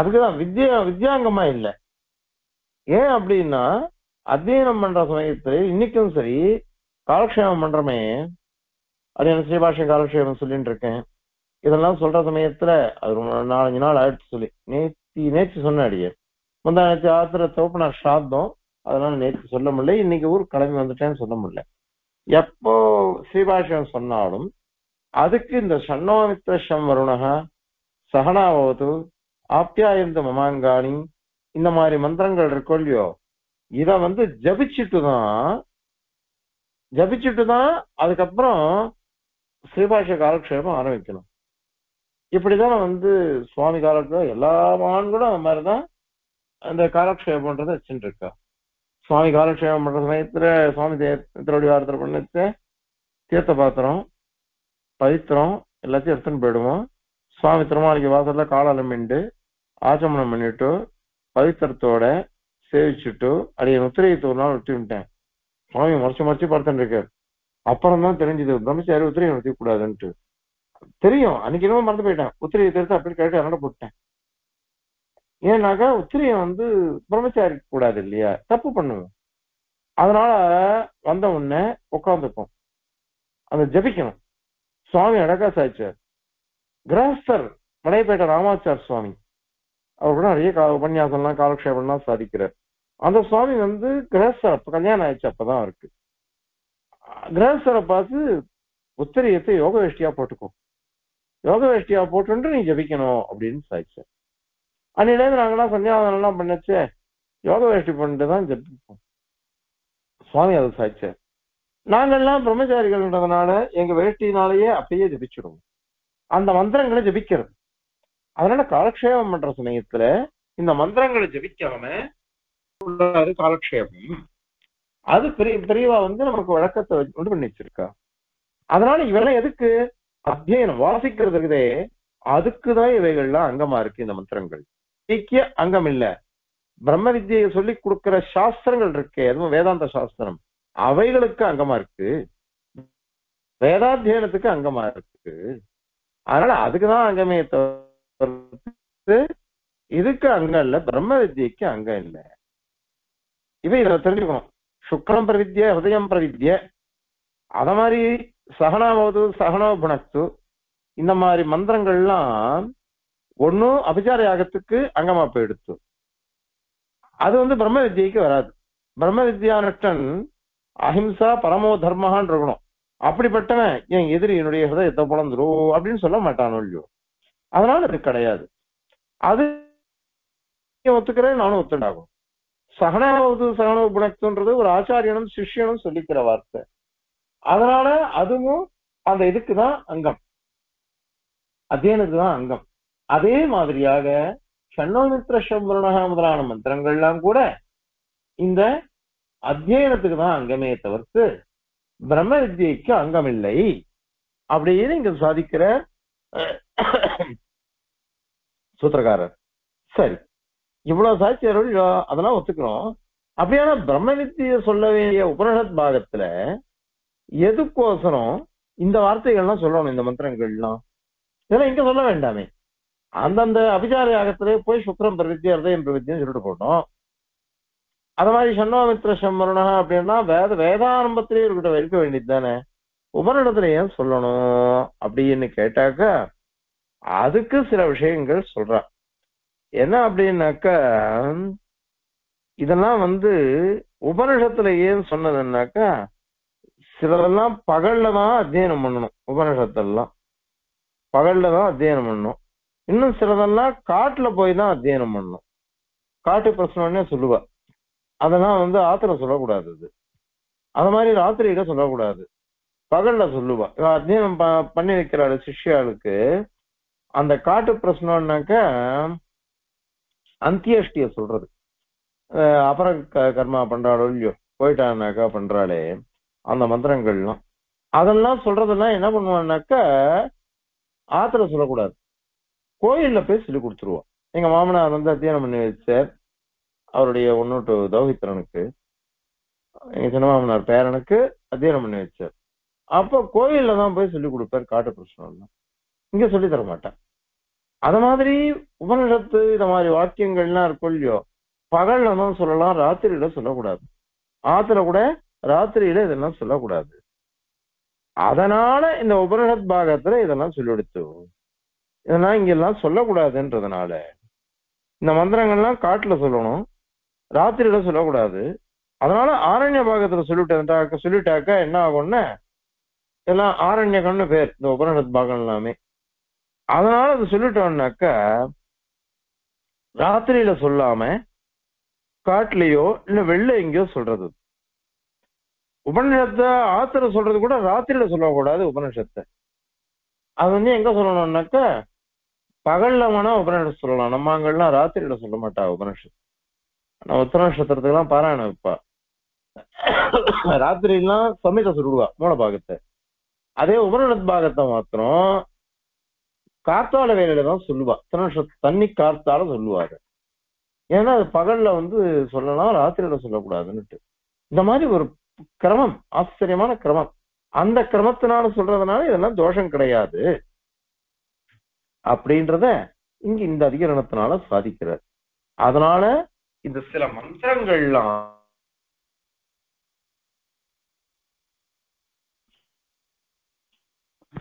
அதுக்குதான் வித்யா வித்யாங்கமா இல்லை, ஏன் அப்படின்னா அத்யனம் பண்ற சமயத்து இன்னைக்கும் சரி காலக்ஷேபம் பண்றமே. அது என்ன ஸ்ரீபாஷன் காலக்ஷேபம் சொல்லிட்டு இருக்கேன். இதெல்லாம் சொல்ற சமயத்துல அது நாலஞ்சு நாள் ஆயிடுச்சு சொல்லி நேத்தி நேற்று சொன்ன அடியே முந்தா நேற்று ஆத்திர தோப்பு நான் ஸ்ராத்தம் அதெல்லாம் நேற்று சொல்ல முடியல. இன்னைக்கு ஊர் கிளம்பி வந்துட்டேன்னு சொல்ல முடியல. எப்போ ஸ்ரீபாஷம் சொன்னாலும் அதுக்கு இந்த சன்னோமித்ரம் வருணகா சகனாவது ஆப்தியாயந்த மமாங்காணி இந்த மாதிரி மந்திரங்கள் இருக்கோ இல்லையோ இதை வந்து ஜபிச்சுட்டு தான் ஜபிச்சுட்டு தான் அதுக்கப்புறம் ஸ்ரீபாஷ காலக்ஷேபம் ஆரம்பிக்கணும். இப்படிதான் வந்து சுவாமி காலக்ஷேபம் எல்லா மகான்களும் அந்த மாதிரிதான் அந்த காலக்ஷேபம்ன்றதை வச்சுட்டு இருக்கா. சுவாமி காலக்ஷேபம் பண்ற சமயத்துல சுவாமி திருவடி வாரத்துல பண்ணிட்டு தீர்த்த பாத்திரம் பவித்திரம் எல்லாத்தையும் எடுத்துன்னு போயிடுவோம். சுவாமி திருமாளிக்கு வாசல்ல காலம் மிண்டு ஆச்சமனம் பண்ணிட்டு பவித்திரத்தோட சேவிச்சுட்டு அடைய உத்திரையத்து ஒரு நாள் விட்டுட்டேன். சுவாமி மறைச்சு மறைச்சு பார்த்துட்டு இருக்காரு. அப்புறம் தான் தெரிஞ்சது பிரம்மச்சாரி உத்திரையை நிறுத்தக்கூடாதுன்ட்டு. தெரியும் அன்னைக்கு என்னமோ மறந்து போயிட்டேன். உத்திரையை தெரிவித்து அப்படி கேட்டு அண்ணா போட்டேன். ஏன்னாக்கா உத்திரையை வந்து பிரம்மச்சாரி கூடாது இல்லையா, தப்பு பண்ணுவோம். அதனால வந்த உடனே உட்காந்துப்போம் அதை ஜபிக்கணும். சுவாமி அழகா சாய்ச்சார். கிரகஸ்தர் மலையப்பேட்டை ராமாச்சார் சுவாமி அவர் கூட நிறைய உபன்யாசம்லாம் காலக்ஷேபம்லாம் சாதிக்கிறார். அந்த சுவாமி வந்து கிரகஸ்தர் அப்ப கல்யாணம் ஆயிடுச்சு. அப்பதான் இருக்கு கிரகஸ்தரை பார்த்து உத்தரியத்தை யோக வேஷ்டியா போட்டுக்கும் யோக வேஷ்டியா போட்டு நீ ஜபிக்கணும் அப்படின்னு சாய்ச்சார். அன்னிலேருந்து நாங்கெல்லாம் சன்னியாசனம்லாம் பண்ணச்சே யோக வேஷ்டி பண்ணிட்டு தான் ஜபிப்போம். சுவாமி அதை சாய்ச்சார். நாங்கெல்லாம் பிரம்மச்சாரிகள்ன்றதுனால எங்க வேஷ்டினாலேயே அப்பயே ஜபிச்சிடுவோம் அந்த மந்திரங்களை ஜபிக்கிறது. அதனால காலக்ஷேபம் பண்ற சமயத்துல இந்த மந்திரங்களை ஜபிக்காம காலக்ஷேபம் அது பெரிய பெரியவா வந்து நமக்கு வழக்கத்தை உண்டு பண்ணி வச்சிருக்கா. அதனால இவெல்லாம் எதுக்கு அத்தியனம் வாசிக்கிறதுக்குதே அதுக்குதான் இவைகள்லாம் அங்கமா இருக்கு. இந்த மந்திரங்கள் சீக்கிய அங்கம் இல்ல. பிரம்ம வித்தியை சொல்லி கொடுக்கிற சாஸ்திரங்கள் இருக்கே அதுவும் வேதாந்த சாஸ்திரம் அவைகளுக்கு அங்கமா இருக்கு, வேதாத்தியனத்துக்கு அங்கமா இருக்கு. அதனால அதுக்குதான் அங்கமே தவிர இதுக்கு அங்கம் இல்லை, பிரம்ம வித்தியக்கு அங்கம் இல்லை. இவை இதை தெரிஞ்சுக்கணும். சுக்ரம் பிரவித்ய ஹிருதயம் பிரவித்ய அத மாதிரி சகனாவது சகனோ புணக்து இந்த மாதிரி மந்திரங்கள்லாம் ஒன்னும் அபிச்சார யாகத்துக்கு அங்கமா போயிடுத்து. அது வந்து பிரம்ம வித்தியக்கு வராது. பிரம்ம வித்யானுஷ்டன் அஹிம்சா பரமோ தர்மஹான்னு இருக்கணும். அப்படிப்பட்டவன் என் எதிரி என்னுடைய ஹிருதயத்தை பிளந்துரு அப்படின்னு சொல்ல மாட்டானோ இல்லையோ. அதனால அது கிடையாது. அது ஒத்துக்கிறேன் நானும் ஒத்துண்டாகும். சகனாவது சகனோ புணக்துன்றது ஒரு ஆச்சாரியனும் சிஷ்யனும் சொல்லிக்கிற வார்த்தை. அதனால அதுவும் அந்த இதுக்குதான் அங்கம், அத்தியனத்துக்குதான் அங்கம். அதே மாதிரியாக சன்னோமித்ர சம்வருணக முதலான மந்திரங்கள்லாம் கூட இந்த அத்தியனத்துக்கு தான் அங்கமே தவிர்த்து பிரம்ம வித்தியக்கு அங்கம் இல்லை அப்படின்னு இங்க சாதிக்கிற சூத்திரக்காரர். சரி, இவ்வளவு சாட்சியர்கள் அதெல்லாம் ஒத்துக்கிறோம். அப்படியான பிரம்ம வித்திய சொல்ல வேண்டிய உபனிஷத் பாகத்துல எதுக்கோசரம் இந்த வார்த்தைகள்லாம் சொல்லணும்? இந்த மந்திரங்கள்லாம் இதெல்லாம் இங்க சொல்ல வேண்டாமே. அந்தந்த அபிச்சார யாகத்திலே போய் சுக்ரம் பிரவித்தியா ஹிருதயம் பிரவித்தியன்னு சொல்லிட்டு போட்டோம். அது மாதிரி சன்னோமித்ர சம்வருணா அப்படின்னா வேத வேதாரம்பத்திலேயே இருக்கிட்ட இருக்க வேண்டியது தானே. உபனிடத்துல ஏன் சொல்லணும் அப்படின்னு கேட்டாக்க அதுக்கு சில விஷயங்கள் சொல்றான். என்ன அப்படின்னாக்க இதெல்லாம் வந்து உபனிஷத்துல ஏன் சொன்னதுன்னாக்கா சிலதெல்லாம் பகல்ல தான் அத்தியனம் பண்ணணும். உபனிஷத்தெல்லாம் பகல்ல தான் அத்தியனம் பண்ணணும். இன்னும் சிலதெல்லாம் காட்டுல போய் தான் அத்தியனம் பண்ணணும். காட்டு பிரச்சனைன்னே சொல்லுவா. அதெல்லாம் வந்து ஆத்திர சொல்லக்கூடாது. அது அது மாதிரி ராத்திரியில சொல்லக்கூடாது, பகல்ல சொல்லுவா. அத்தியனம் பண்ணி வைக்கிறாள் சிஷ்யாளுக்கு. அந்த காட்டு பிரச்சனைனாக்க அந்தியஷ்டிய சொல்றது. அப்புறம் கர்மா பண்றாளோ இல்லையோ போயிட்டானாக்கா பண்றாளே அந்த மந்திரங்கள்லாம் அதெல்லாம் சொல்றதுலாம் என்ன பண்ணுவான்னாக்க ஆத்திர சொல்லக்கூடாது. கோயில்ல போய் சொல்லி கொடுத்துருவோம். எங்க மாமனார் வந்து அத்தியானம் பண்ணி வச்சார் அவருடைய ஒன்னோட்டு தௌஹித்திரனுக்கு, எங்க சின்ன மாமனார் பேரனுக்கு அத்தியானம் பண்ணி வச்சார். அப்போ கோயில்ல தான் போய் சொல்லி கொடுப்பார். காட்டு பிரச்சனை இங்க சொல்லி தர மாட்டேன். அது மாதிரி உபனிஷத்து இந்த மாதிரி வாக்கியங்கள்லாம் இருக்கும் இல்லையோ பகல்ல தான் சொல்லலாம், ராத்திரியில சொல்லக்கூடாது. ஆத்துல கூட ராத்திரியில இதெல்லாம் சொல்லக்கூடாது. அதனால இந்த உபனிஷத் பாகத்துல இதெல்லாம் சொல்லிடுத்து. இதெல்லாம் இங்கெல்லாம் சொல்லக்கூடாதுன்றதுனால இந்த மந்திரங்கள்லாம் காட்டுல சொல்லணும், ராத்திரியில சொல்லக்கூடாது. அதனால ஆரண்ய பாகத்துல சொல்லிட்டு சொல்லிட்டாக்கா என்ன ஆகும்னா எல்லாம் ஆரண்யகம்னு பேர் இந்த உபனிஷத் பாகம் எல்லாமே. அதனால அது சொல்லிட்டோம்னாக்கா ராத்திரியில சொல்லாம காட்டுலயோ இல்ல வெளில எங்கேயோ சொல்றது. உபனிஷத்தை ஆத்திர சொல்றது கூட ராத்திரியில சொல்லக்கூடாது. உபனிஷத்தை அது வந்து எங்க சொல்லணும்னாக்கா பகல்ல வேணா உபனிஷத்து சொல்லலாம். நம்ம அங்கெல்லாம் ராத்திரியில சொல்ல மாட்டா உபனிஷத்து. ஆனா உத்தர நட்சத்திரத்துக்கு எல்லாம் பாராயணம் வைப்பா. ராத்திரிலாம் சமீத சொல்லுவா மூல பாகத்தை. அதே உபனிஷத் பாகத்தை மாத்திரம் கார்த்தால வேலையில தான் சொல்லுவா. உத்தர நட்சத்திர தண்ணி கார்த்தால சொல்லுவாரு. ஏன்னா அது பகல்ல வந்து சொல்லலாம், ராத்திரியில சொல்லக்கூடாதுன்னுட்டு. இந்த மாதிரி ஒரு கிரமம், ஆச்சரியமான கிரமம். அந்த கிரமத்தினால சொல்றதுனால இதெல்லாம் தோஷம் கிடையாது அப்படின்றத இங்க இந்த அதிகரணத்தினால சாதிக்கிறார். அதனால இந்த சில மந்திரங்கள்லாம்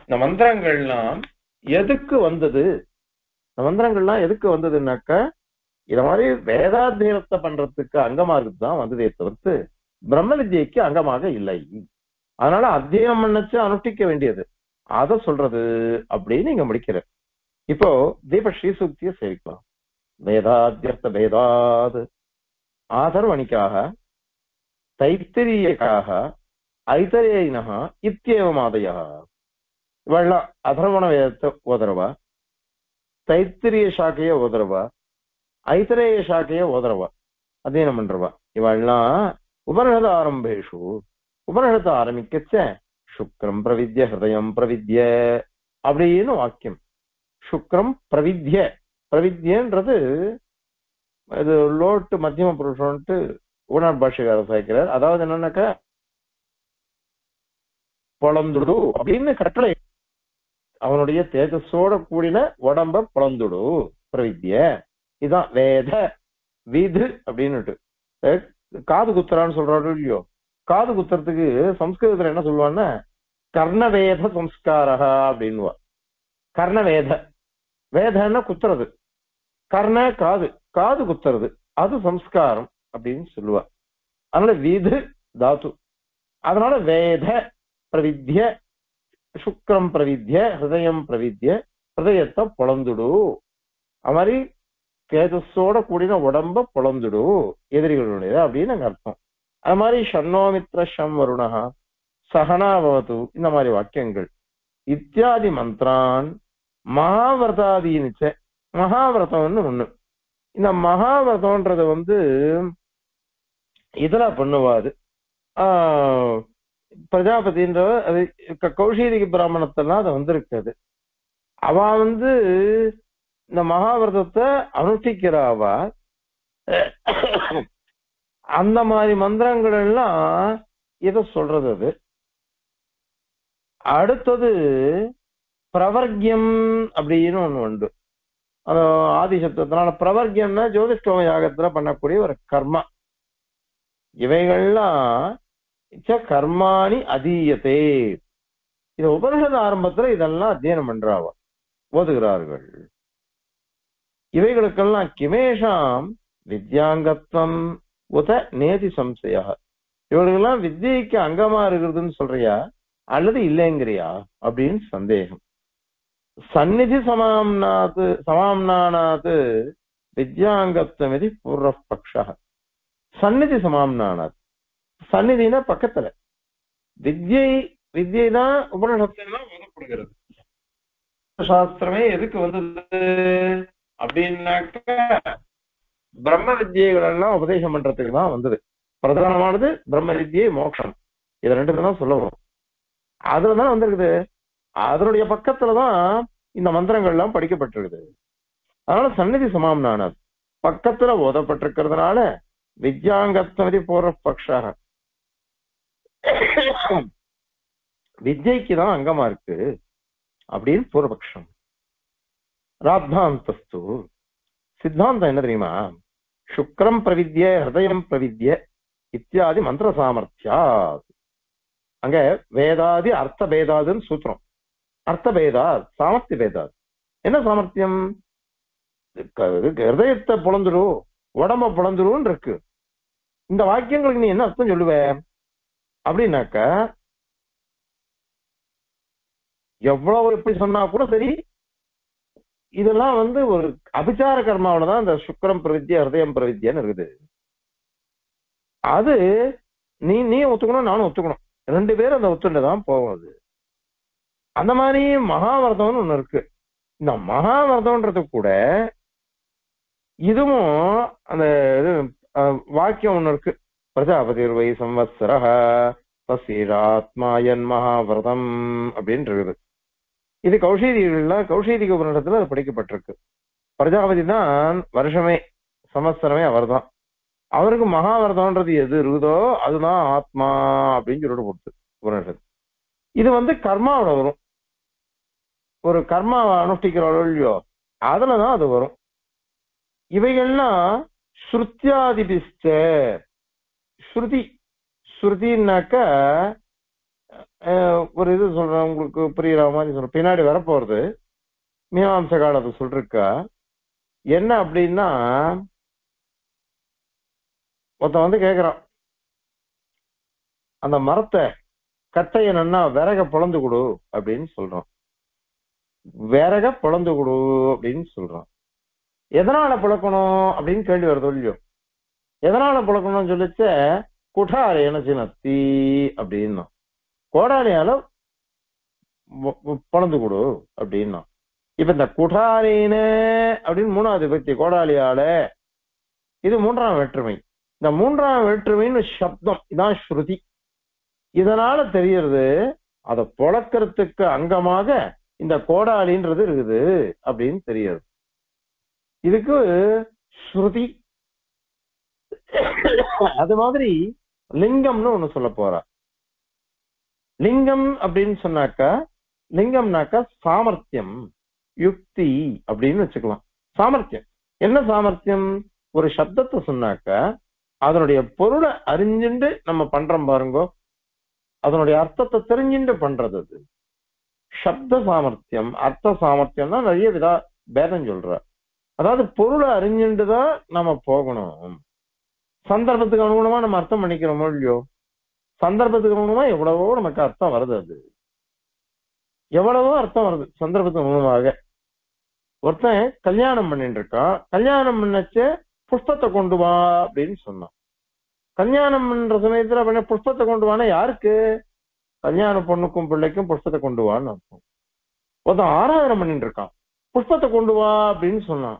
இந்த மந்திரங்கள்லாம் எதுக்கு வந்தது? இந்த மந்திரங்கள்லாம் எதுக்கு வந்ததுன்னாக்க இத மாதிரி வேதாத்தியனத்தை பண்றதுக்கு அங்கமாகிறது தான் வந்ததே தவிர்த்து பிரம்ம வித்யைக்கு அங்கமாக இல்லை. அதனால அத்தியனம் பண்ணச்சு அனுஷ்டிக்க வேண்டியது அதை சொல்றது அப்படின்னு இங்க முடிக்கிற. இப்போ தீப ஸ்ரீசூக்தியை சேவிக்கலாம். வேதாத்தியர்த்த வேதாது ஆதர்வணிக்காக தைத்திரியக்காக ஐத்தரியனக இத்தியேவமாதையா இவெல்லாம் அதர்வண வேதத்தை ஓதரவா, தைத்திரிய சாக்கைய ஓதரவா, ஐத்தரேய சாக்கைய ஓதரவா, அத்தியனம் பண்றவா. இவெல்லாம் உபனிஷத ஆரம்பேஷு உபனிஷத்தை ஆரம்பிக்கச்ச சுக்ரம் பிரவித்ய ஹிருதயம் பிரவித்ய அப்படின்னு வாக்கியம். சுக்ரம் பிரவித்ய, பிரவித்யன்றது இது லோட்டு மத்தியம புருஷன்ட்டு ஊனார் பாஷைக்கார சாய்க்கிறார். அதாவது என்னன்னாக்கா பொழந்துடு அப்படின்னு கட்டளை, அவனுடைய தேஜஸோட கூடின உடம்ப பொழந்துடு பிரவித்ய. இதுதான் வேத விது அப்படின்னுட்டு. காது குத்துறான்னு சொல்றாரு இல்லையோ, காது குத்துறதுக்கு சம்ஸ்கிருதத்துல என்ன சொல்லுவான்னா கர்ணவேத சம்ஸ்காரா அப்படின்னுவா. கர்ணவேத வேதன்னா குத்துறது, கர்ண காது, காது குத்துறது அது சம்ஸ்காரம் அப்படின்னு சொல்லுவா. அதனால விது தாத்து. அதனால வேத பிரவித்ய சுக்ரம் பிரவித்ய ஹிருதயம் பிரவித்ய ஹிருதயத்தை பொழந்துடு. அது மாதிரி தேஜஸோட கூடின உடம்ப பொழந்துடு எதிரிகளுடைய அப்படின்னு அங்க அர்த்தம். அது மாதிரி ஷண்ணோமித்ர ஷம் வருணஹா சகனாபவது இந்த மாதிரி வாக்கியங்கள் இத்தியாதி மந்திரான் மகாவிரதாதீனிச்ச. மகாவிரதம்னு ஒண்ணு. இந்த மகாவிரதம்ன்றது வந்து இதுல பண்ணுவாது. ஆஹ் பிரஜாபதின்ற அது கௌஷீதிக பிராமணத்தெல்லாம் அது வந்திருக்குது. அவ வந்து இந்த மகாவிரதத்தை அனுஷ்டிக்கிறாவா. அந்த மாதிரி மந்திரங்கள் எல்லாம் இத சொல்றது. அது அடுத்தது பிரவர்க்கியம் அப்படின்னு ஒண்ணு உண்டு. அது ஆதிசப்தத்தினால பிரவர்க்கியம்னா ஜோதிஷ்டோம யாகத்துல பண்ணக்கூடிய ஒரு கர்மா. இவைகள்லாம் கர்மாணி அதீயத்தே. இது உபனிஷத் ஆரம்பத்துல இதெல்லாம் அத்தியனம் பண்றாவா, ஓதுகிறார்கள். இவைகளுக்கெல்லாம் கிமேஷாம் வித்யாங்கத்வம் உத நேதி சம்சயா. இவர்களுக்கெல்லாம் வித்யைக்கு அங்கமா இருக்கிறதுன்னு சொல்றியா அல்லது இல்லைங்கிறியா அப்படின்னு சந்தேகம். சந்நிதி சமாம்னாது சமாம்னானாது வித்யாங்கத்வம் இது பூர்வ பக்ஷா. சந்நிதி சமாம்னானாது, சந்நிதினா பக்கத்துல, வித்யை வித்யை தான் உபனிஷத்துல ஓதப்படுகிறது. சாஸ்திரமே எதுக்கு வந்தது அப்படின்னாக்க பிரம்ம வித்யைகள் எல்லாம் உபதேசம் பண்றதுக்கு தான் வந்தது. பிரதானமானது பிரம்ம வித்யை, மோட்சம். இது ரெண்டுக்கு தான் சொல்லணும். அதுலதான் வந்திருக்குது. அதனுடைய பக்கத்துலதான் இந்த மந்திரங்கள் எல்லாம் படிக்கப்பட்டிருக்குது. அதனால சந்நிதி சமாம்னானது பக்கத்துல ஓதப்பட்டிருக்கிறதுனால வித்யாங்கத்வதி பூர்வ பக்ஷாக வித்யைக்கு தான் அங்கமா இருக்கு அப்படின்னு பூர்வபக்ஷம். ராத்தாந்தஸ்து சித்தாந்தம் என்ன தெரியுமா? शुक्रं प्रविद्ये हृदयं प्रविद्ये इत्यादि मन्त्रसामर्थ्यात् अंगे वेदादि अर्थभेदादन् सूत्रम् अर्थभेदात् सामर्थ्यभेदात् एन्न सामर्थ्यं हृदयत्ते पुलंदुरु உடம்ப புலந்துருன்னு இருக்கு. இந்த வாக்கியங்களுக்கு நீ என்ன அர்த்தம் சொல்லுவ அப்படின்னாக்க, எவ்வளவு எப்படி சொன்னா கூட சரி, இதெல்லாம் வந்து ஒரு அபிச்சார கர்மாவில்தான் இந்த சுக்கரம் பிரவித்தியா ஹிருதயம் பிரவித்தியான்னு இருக்குது. அது நீ நீ ஒத்துக்கணும், நானும் ஒத்துக்கணும், ரெண்டு பேரும் அந்த ஒத்துண்டதான் போகுது. அந்த மாதிரி மகாபாரதம்னு ஒண்ணு இருக்கு. இந்த மகாபாரதம்ன்றது கூட இதுவும் அந்த வாக்கியம் ஒண்ணு இருக்கு. பிரஜாபதிர்வை சம்வத்சர தஸ்யாத்மாயன் மகாவிரதம் அப்படின்னு இருக்குது. இது கௌஷீதிகள்ல கௌஷீதிக உபநிடத்துல அது படிக்கப்பட்டிருக்கு. பிரஜாபதி தான் வருஷமே சம்வத்சரமே அவர் தான். அவருக்கு மகாவிரதம்ன்றது எது இருக்குதோ அதுதான் ஆத்மா அப்படின்னு சொல்லிட்டு கொடுத்து உபநிடத்து. இது வந்து கர்மாவோட வரும். ஒரு கர்மாவை அனுஷ்டிக்கிறோட இல்லையோ அதுலதான் அது வரும். இவைகள்லாம் ஸ்ருத்தியாதிபிஸ்ட ஸ்ருதி ஸ்ருதின்னாக்க ஒரு இது சொல்றேன் உங்களுக்கு புரியுற மாதிரி சொல்றேன். பின்னாடி வரப்போறது மீமாம்ச காலத்தை சொல்றா என்ன அப்படின்னா, ஒருத்த வந்து கேக்குறான், அந்த மரத்தை கட்டைய நன்னா விறக பொழந்து கொடு அப்படின்னு சொல்றான். விறக பொழந்து கொடு அப்படின்னு சொல்றான். எதனால புழக்கணும் அப்படின்னு கேள்வி வருது இல்லையோ. எதனால புழக்கணும்னு சொல்லிச்ச குடாரேன சினத்தி அப்படின்னா கோடாலியால பொழந்து கொடு அப்படின்னா. இப்ப இந்த குடாரேன அப்படின்னு மூணாவது விபக்தி கோடாலியால, இது மூன்றாம் வேற்றுமை. இந்த மூன்றாம் வேற்றுமைன்னு சப்தம் இதான் ஸ்ருதி. இதனால தெரியறது அதை புழக்கிறதுக்கு அங்கமாக இந்த கோடாலின்றது இருக்குது அப்படின்னு தெரியுது. இதுக்கு ஸ்ருதி. அது மாதிரி லிங்கம்னு ஒண்ணு சொல்ல போறா. லிங்கம் அப்படின்னு சொன்னாக்கா, லிங்கம்னாக்கா சாமர்த்தியம் யுக்தி அப்படின்னு வச்சுக்கலாம். சாமர்த்தியம் என்ன சாமர்த்தியம்? ஒரு சப்தத்தை சொன்னாக்கா அதனுடைய பொருளை அறிஞ்சுண்டு நம்ம பண்றோம் பாருங்கோ, அதனுடைய அர்த்தத்தை தெரிஞ்சுண்டு பண்றது அது சப்த சாமர்த்தியம். அர்த்த சாமர்த்தியம் தான் நிறைய விதா பேதம் சொல்ற. அதாவது பொருளை அறிஞ்சுட்டுதான் நம்ம போகணும். சந்தர்ப்பத்துக்கு அனுகுணமா நம்ம அர்த்தம் பண்ணிக்கிறோமோ இல்லையோ. சந்தர்ப்பத்துக்கு அனுகுணமா எவ்வளவோ நமக்கு அர்த்தம் வருது. அது எவ்வளவோ அர்த்தம் வருது சந்தர்ப்பத்துக்கு அனுகுணமாக. ஒருத்தன் கல்யாணம் பண்ணிட்டு இருக்கான். கல்யாணம் பண்ணச்ச புஷ்பத்தை கொண்டு வா அப்படின்னு சொன்னான். கல்யாணம் பண்ற சமயத்துல பண்ண புஷ்பத்தை கொண்டு வானா யாருக்கு? கல்யாண பொண்ணுக்கும் பிள்ளைக்கும் புஷ்பத்தை கொண்டு வான்னு அர்த்தம். ஒருத்தன் ஆராதனை பண்ணிட்டு இருக்கான். புஷ்பத்தை கொண்டு வா அப்படின்னு சொன்னான்.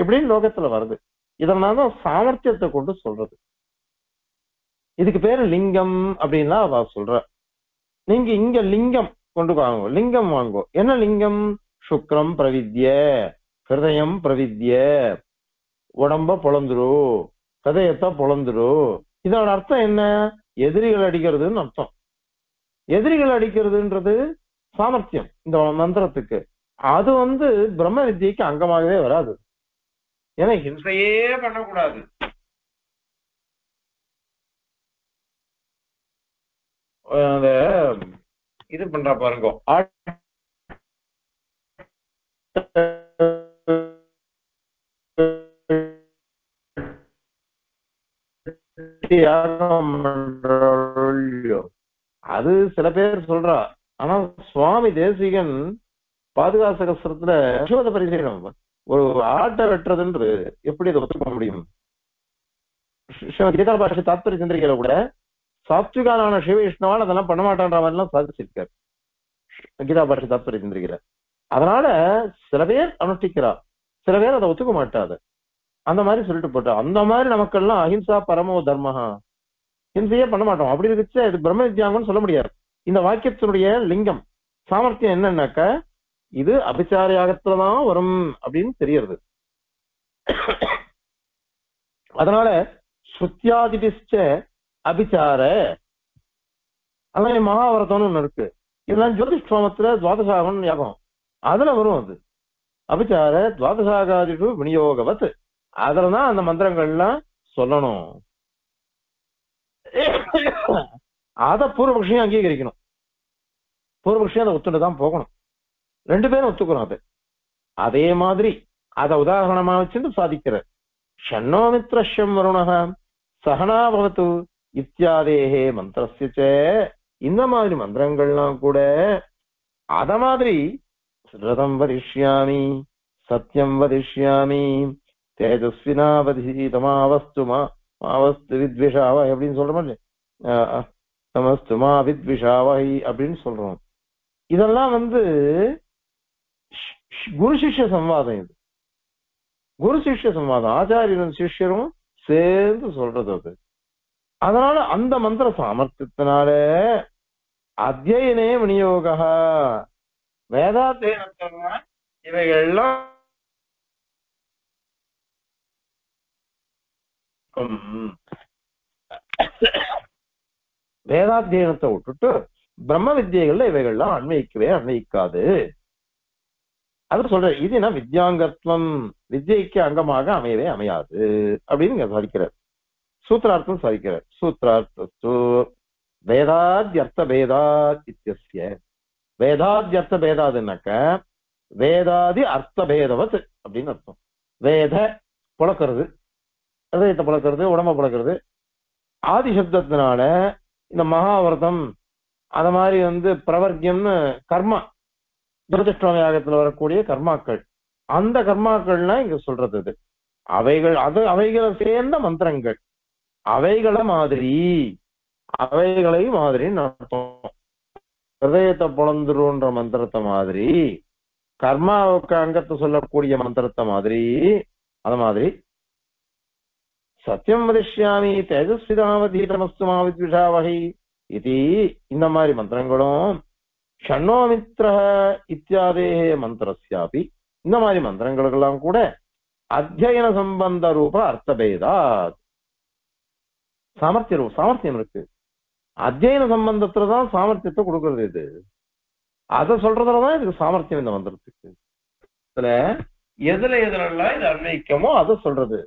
இப்படின்னு லோகத்துல வருது. இதனாலதான் சாமர்த்தியத்தை கொண்டு சொல்றது. இதுக்கு பேரு லிங்கம் அப்படின்னா அவ சொல்ற. நீங்க இங்க லிங்கம் கொண்டு வாங்கோ, லிங்கம் வாங்கோ. என்ன லிங்கம்? சுக்ரம் பிரவித்ய ஹிருதயம் பிரவித்ய உடம்ப பொழந்துரு ஹிருதயத்தை பொழந்துரு. இதோட அர்த்தம் என்ன? எதிரிகள் அடிக்கிறதுன்னு அர்த்தம். எதிரிகள் அடிக்கிறதுன்றது சாமர்த்தியம் இந்த மந்திரத்துக்கு. அது வந்து பிரம்ம வித்தியைக்கு அங்கமாகவே வராது. ஏன்னா ஹிம்சையே பண்ணக்கூடாது. இது பண்ற பாருங்க, அது சில பேர் சொல்றா. ஆனா சுவாமி தேசிகன் பாதுகாசகஸ்திரத்துல அஸ்வத பரிசீலனம் ஒரு ஆட்ட வெட்டுறதுன்றது எப்படி அதை ஒத்துக்க முடியும்? கீதா பாஷ தாத்பரிய சந்திரிகையில கூட சாத்விகான சிவவிஷ்ணுவால் அதெல்லாம் பண்ண மாட்டான்ற மாதிரி எல்லாம் சாதிச்சிருக்காரு கீதா பாஷ தாத்பரிய சந்திரிகையில. அதனால சில பேர் அனுஷ்டிக்கிறா, சில பேர் அதை ஒத்துக்க மாட்டாது. அந்த மாதிரி சொல்லிட்டு போட்டான். அந்த மாதிரி நமக்கெல்லாம் அஹிம்சா பரமோ தர்மஹா, ஹிம்சையே பண்ண மாட்டோம். அப்படி இருந்துச்சு இது பிரம்ம வித்யாங்கன்னு சொல்ல முடியாது. இந்த வாக்கியத்தினுடைய லிங்கம் சாமர்த்தியம் என்னன்னாக்கா இது அபிச்சாரியாகத்துலதான் வரும் அப்படின்னு தெரியறது. அதனால ஸ்ருத்தியாதிபிச்ச அபிச்சார அதனால மகாபாரதம்னு ஒண்ணு இருக்கு. இதெல்லாம் ஜோதிஷ்டோமத்துல துவாதசாகம் யாகம் அதுல வரும். அது அபிச்சார துவாதசாகாதிஷு விநியோகவத் அதுலதான் அந்த மந்திரங்கள்லாம் சொல்லணும். அத பூர்வபக்ஷியும் அங்கீகரிக்கணும். பூர்வபக்ஷியும் அதை ஒத்துட்டுதான் போகணும். ரெண்டு பேரும் ஒத்துக்கிறோம். அது அதே மாதிரி அதை உதாரணமா வச்சுட்டு சாதிக்கிற ஷண்ணோமித்ரஷ்யம் வருணஹ சகனாபவத்து இத்தியாதேகே மந்திரசிச்ச இந்த மாதிரி மந்திரங்கள்லாம் கூட அத மாதிரி ரதம் வதிஷ்யாமி சத்தியம் வதிஷ்யாமி தேஜஸ்வினாவதிமாவஸ்து மாவஸ்து வித்விஷாவை அப்படின்னு சொல்றோமா இல்லையா, தமஸ்து மா வித்விஷாவை அப்படின்னு சொல்றோம். இதெல்லாம் வந்து குரு சிஷ்ய சம்வாதம். இது குரு சிஷ்ய சம்வாதம், ஆச்சாரியனும் சிஷ்யரும் சேர்ந்து சொல்றது. அது அதனால அந்த மந்திர சாமர்த்தியத்தினால அத்தியனே விநியோக வேதாத்தியன இவைகள்லாம் வேதாத்தியனத்தை விட்டுட்டு பிரம்ம வித்தியைகள்ல இவைகள்லாம் அன்வயிக்கவே அன்வயிக்காது. அது சொல்ற இதுனா வித்யாங்கத்துவம் வித்யைக்கு அங்கமாக அமையவே அமையாது அப்படின்னு சாதிக்கிறார். சூத்திரார்த்தம் சாதிக்கிறார். சூத்திரார்த்தஸ்து வேதாத்யர்த்த பேதாத் இத்தியஸ்ய வேதாத்யர்த்த பேதாதுனாக்க வேதாதி அர்த்த பேதவத் அப்படின்னு அர்த்தம். வேத புழக்கிறது, இதயத்தை புழக்கிறது, உடம்ப புழக்கிறது. ஆதிசப்தத்தினால இந்த மகாபாரதம் அத மாதிரி வந்து பிரவர்த்தியம்னு கர்மா துரதிஷ்டோம யாகத்துல வரக்கூடிய கர்மாக்கள், அந்த கர்மாக்கள்லாம் இங்க சொல்றது. இது அவைகள், அது அவைகளை சேர்ந்த மந்திரங்கள். அவைகளை மாதிரி அவைகளை மாதிரி நடத்தும் ஹிருதயத்தை பொழந்துருன்ற மந்திரத்தை மாதிரி கர்மாவுக்கு அங்கத்தை சொல்லக்கூடிய மந்திரத்தை மாதிரி அது மாதிரி சத்தியம் வதிஷ்யாமி தேஜஸ்விதாவதி தமஸ்துமா வித்விஷாவஹி இது இந்த மாதிரி மந்திரங்களும் ஷண்ணோமித்ர இத்தியாதே மந்திரஸ்யாபி இந்த மாதிரி மந்திரங்களுக்கெல்லாம் கூட அத்தியன சம்பந்த ரூப அர்த்தபேதா சாமர்த்திய ரூபம் சாமர்த்தியம் இருக்கு. அத்தியன சம்பந்தத்துலதான் சாமர்த்தியத்தை கொடுக்கறது. இது அதை சொல்றதுலதான் இதுக்கு சாமர்த்தியம். இந்த மந்திரத்துக்கு இதுல எதுல எதுலாம் இது அன்வயிக்கமோ அதை சொல்றது.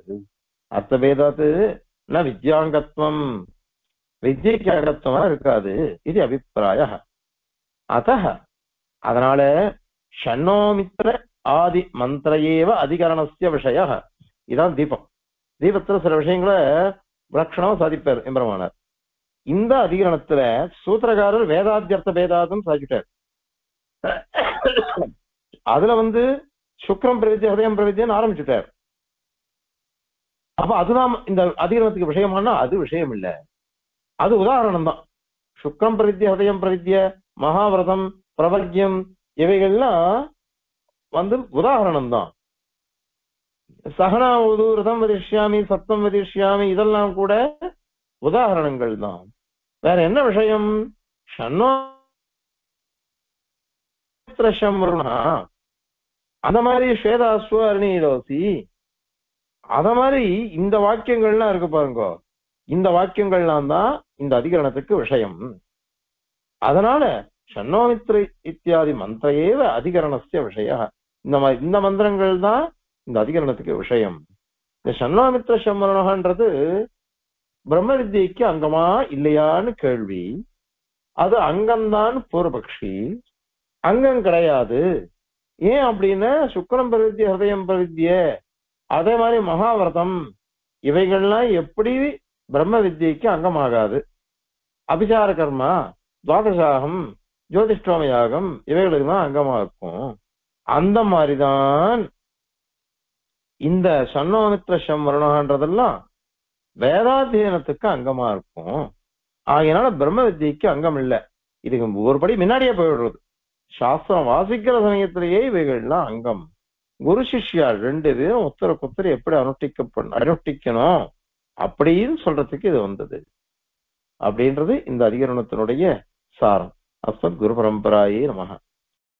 அர்த்தபேதாது ந வித்யாங்கத்வம் வித்யைக்கு அங்கத்துவமா இருக்காது. இது அபிப்பிராய. அத அதனால ஷண்ணோமித்ர ஆதி மந்திர ஏவ அதிகரணஸ்ய விஷய. இதான் தீபம். தீபத்துல சில விஷயங்களை விலட்சணம் சாதிப்பார் எம்பெருமானார். இந்த அதிகரணத்துல சூத்திரகாரர் வேதாத்யர்த்த பேதாதும் சாதிக்கிட்டார். அதுல வந்து சுக்ரம் பிரவித்திய ஹதயம் பிரவித்தியன்னு ஆரம்பிச்சுட்டார். அப்ப அதுதான் இந்த அதிகரணத்துக்கு விஷயமானா அது விஷயம் இல்லை, அது உதாரணம் தான். சுக்ரம் பிரவித்திய ஹதயம் பிரவித்திய மகாவிரதம் பிரபல்யம் இவைகள்லாம் வந்து உதாரணம் தான். சகனா ஓது ரதம் வதிஷ்யாமி சத்தம் வதிஷ்யாமி இதெல்லாம் கூட உதாரணங்கள் தான். வேற என்ன விஷயம்? அந்த மாதிரி ஸ்வேதாஸ்வ அருணீலோசி அத மாதிரி இந்த வாக்கியங்கள்லாம் இருக்கு பாருங்க. இந்த வாக்கியங்கள்லாம் தான் இந்த அதிகரணத்துக்கு விஷயம். அதனால ஷண்ணோமித்ர இத்தியாதி மந்திர ஏவ அதிகரணஸ்ய விஷய. இந்த மாதிரி இந்த மந்திரங்கள் தான் இந்த அதிகரணத்துக்கு விஷயம். இந்த ஷண்ணோமித்ர சம்மரணன்றது பிரம்ம வித்தியைக்கு அங்கமா இல்லையான்னு கேள்வி. அது அங்கம்தான் பூர்வபக்ஷி. அங்கம் கிடையாது. ஏன் அப்படின்னா சுக்ரம் பிரவித்திய ஹிருதயம் பிரவித்திய அதே மாதிரி மகாபாரதம் இவைகள்லாம் எப்படி பிரம்ம வித்தியைக்கு அங்கமாகாது? அபிசார கர்மா துவாதசாகம் ஜோதிஷ்டோம யாகம் இவைகளுக்கு தான் அங்கமா இருக்கும். அந்த மாதிரிதான் இந்த ஷண்ணோமித்ரஷம் வருணன்றதெல்லாம் வேதாத்தியனத்துக்கு அங்கமா இருக்கும். ஆகையினால பிரம்ம வித்தியைக்கு அங்கம் இல்லை. இதுக்கு ஒருபடி முன்னாடியே போயிடுறது. சாஸ்திரம் வாசிக்கிற சமயத்திலேயே இவைகள்லாம் அங்கம். குரு சிஷ்யார் ரெண்டு பேரும் ஒருத்தருக்கு ஒருத்தர் எப்படி அனுஷ்டிக்க பண்ண அனுஷ்டிக்கணும் அப்படின்னு சொல்றதுக்கு இது வந்தது அப்படின்றது இந்த அதிகரணத்தினுடைய சாரம். அஸ்மத் குரு பரம்பராயே நமஹ.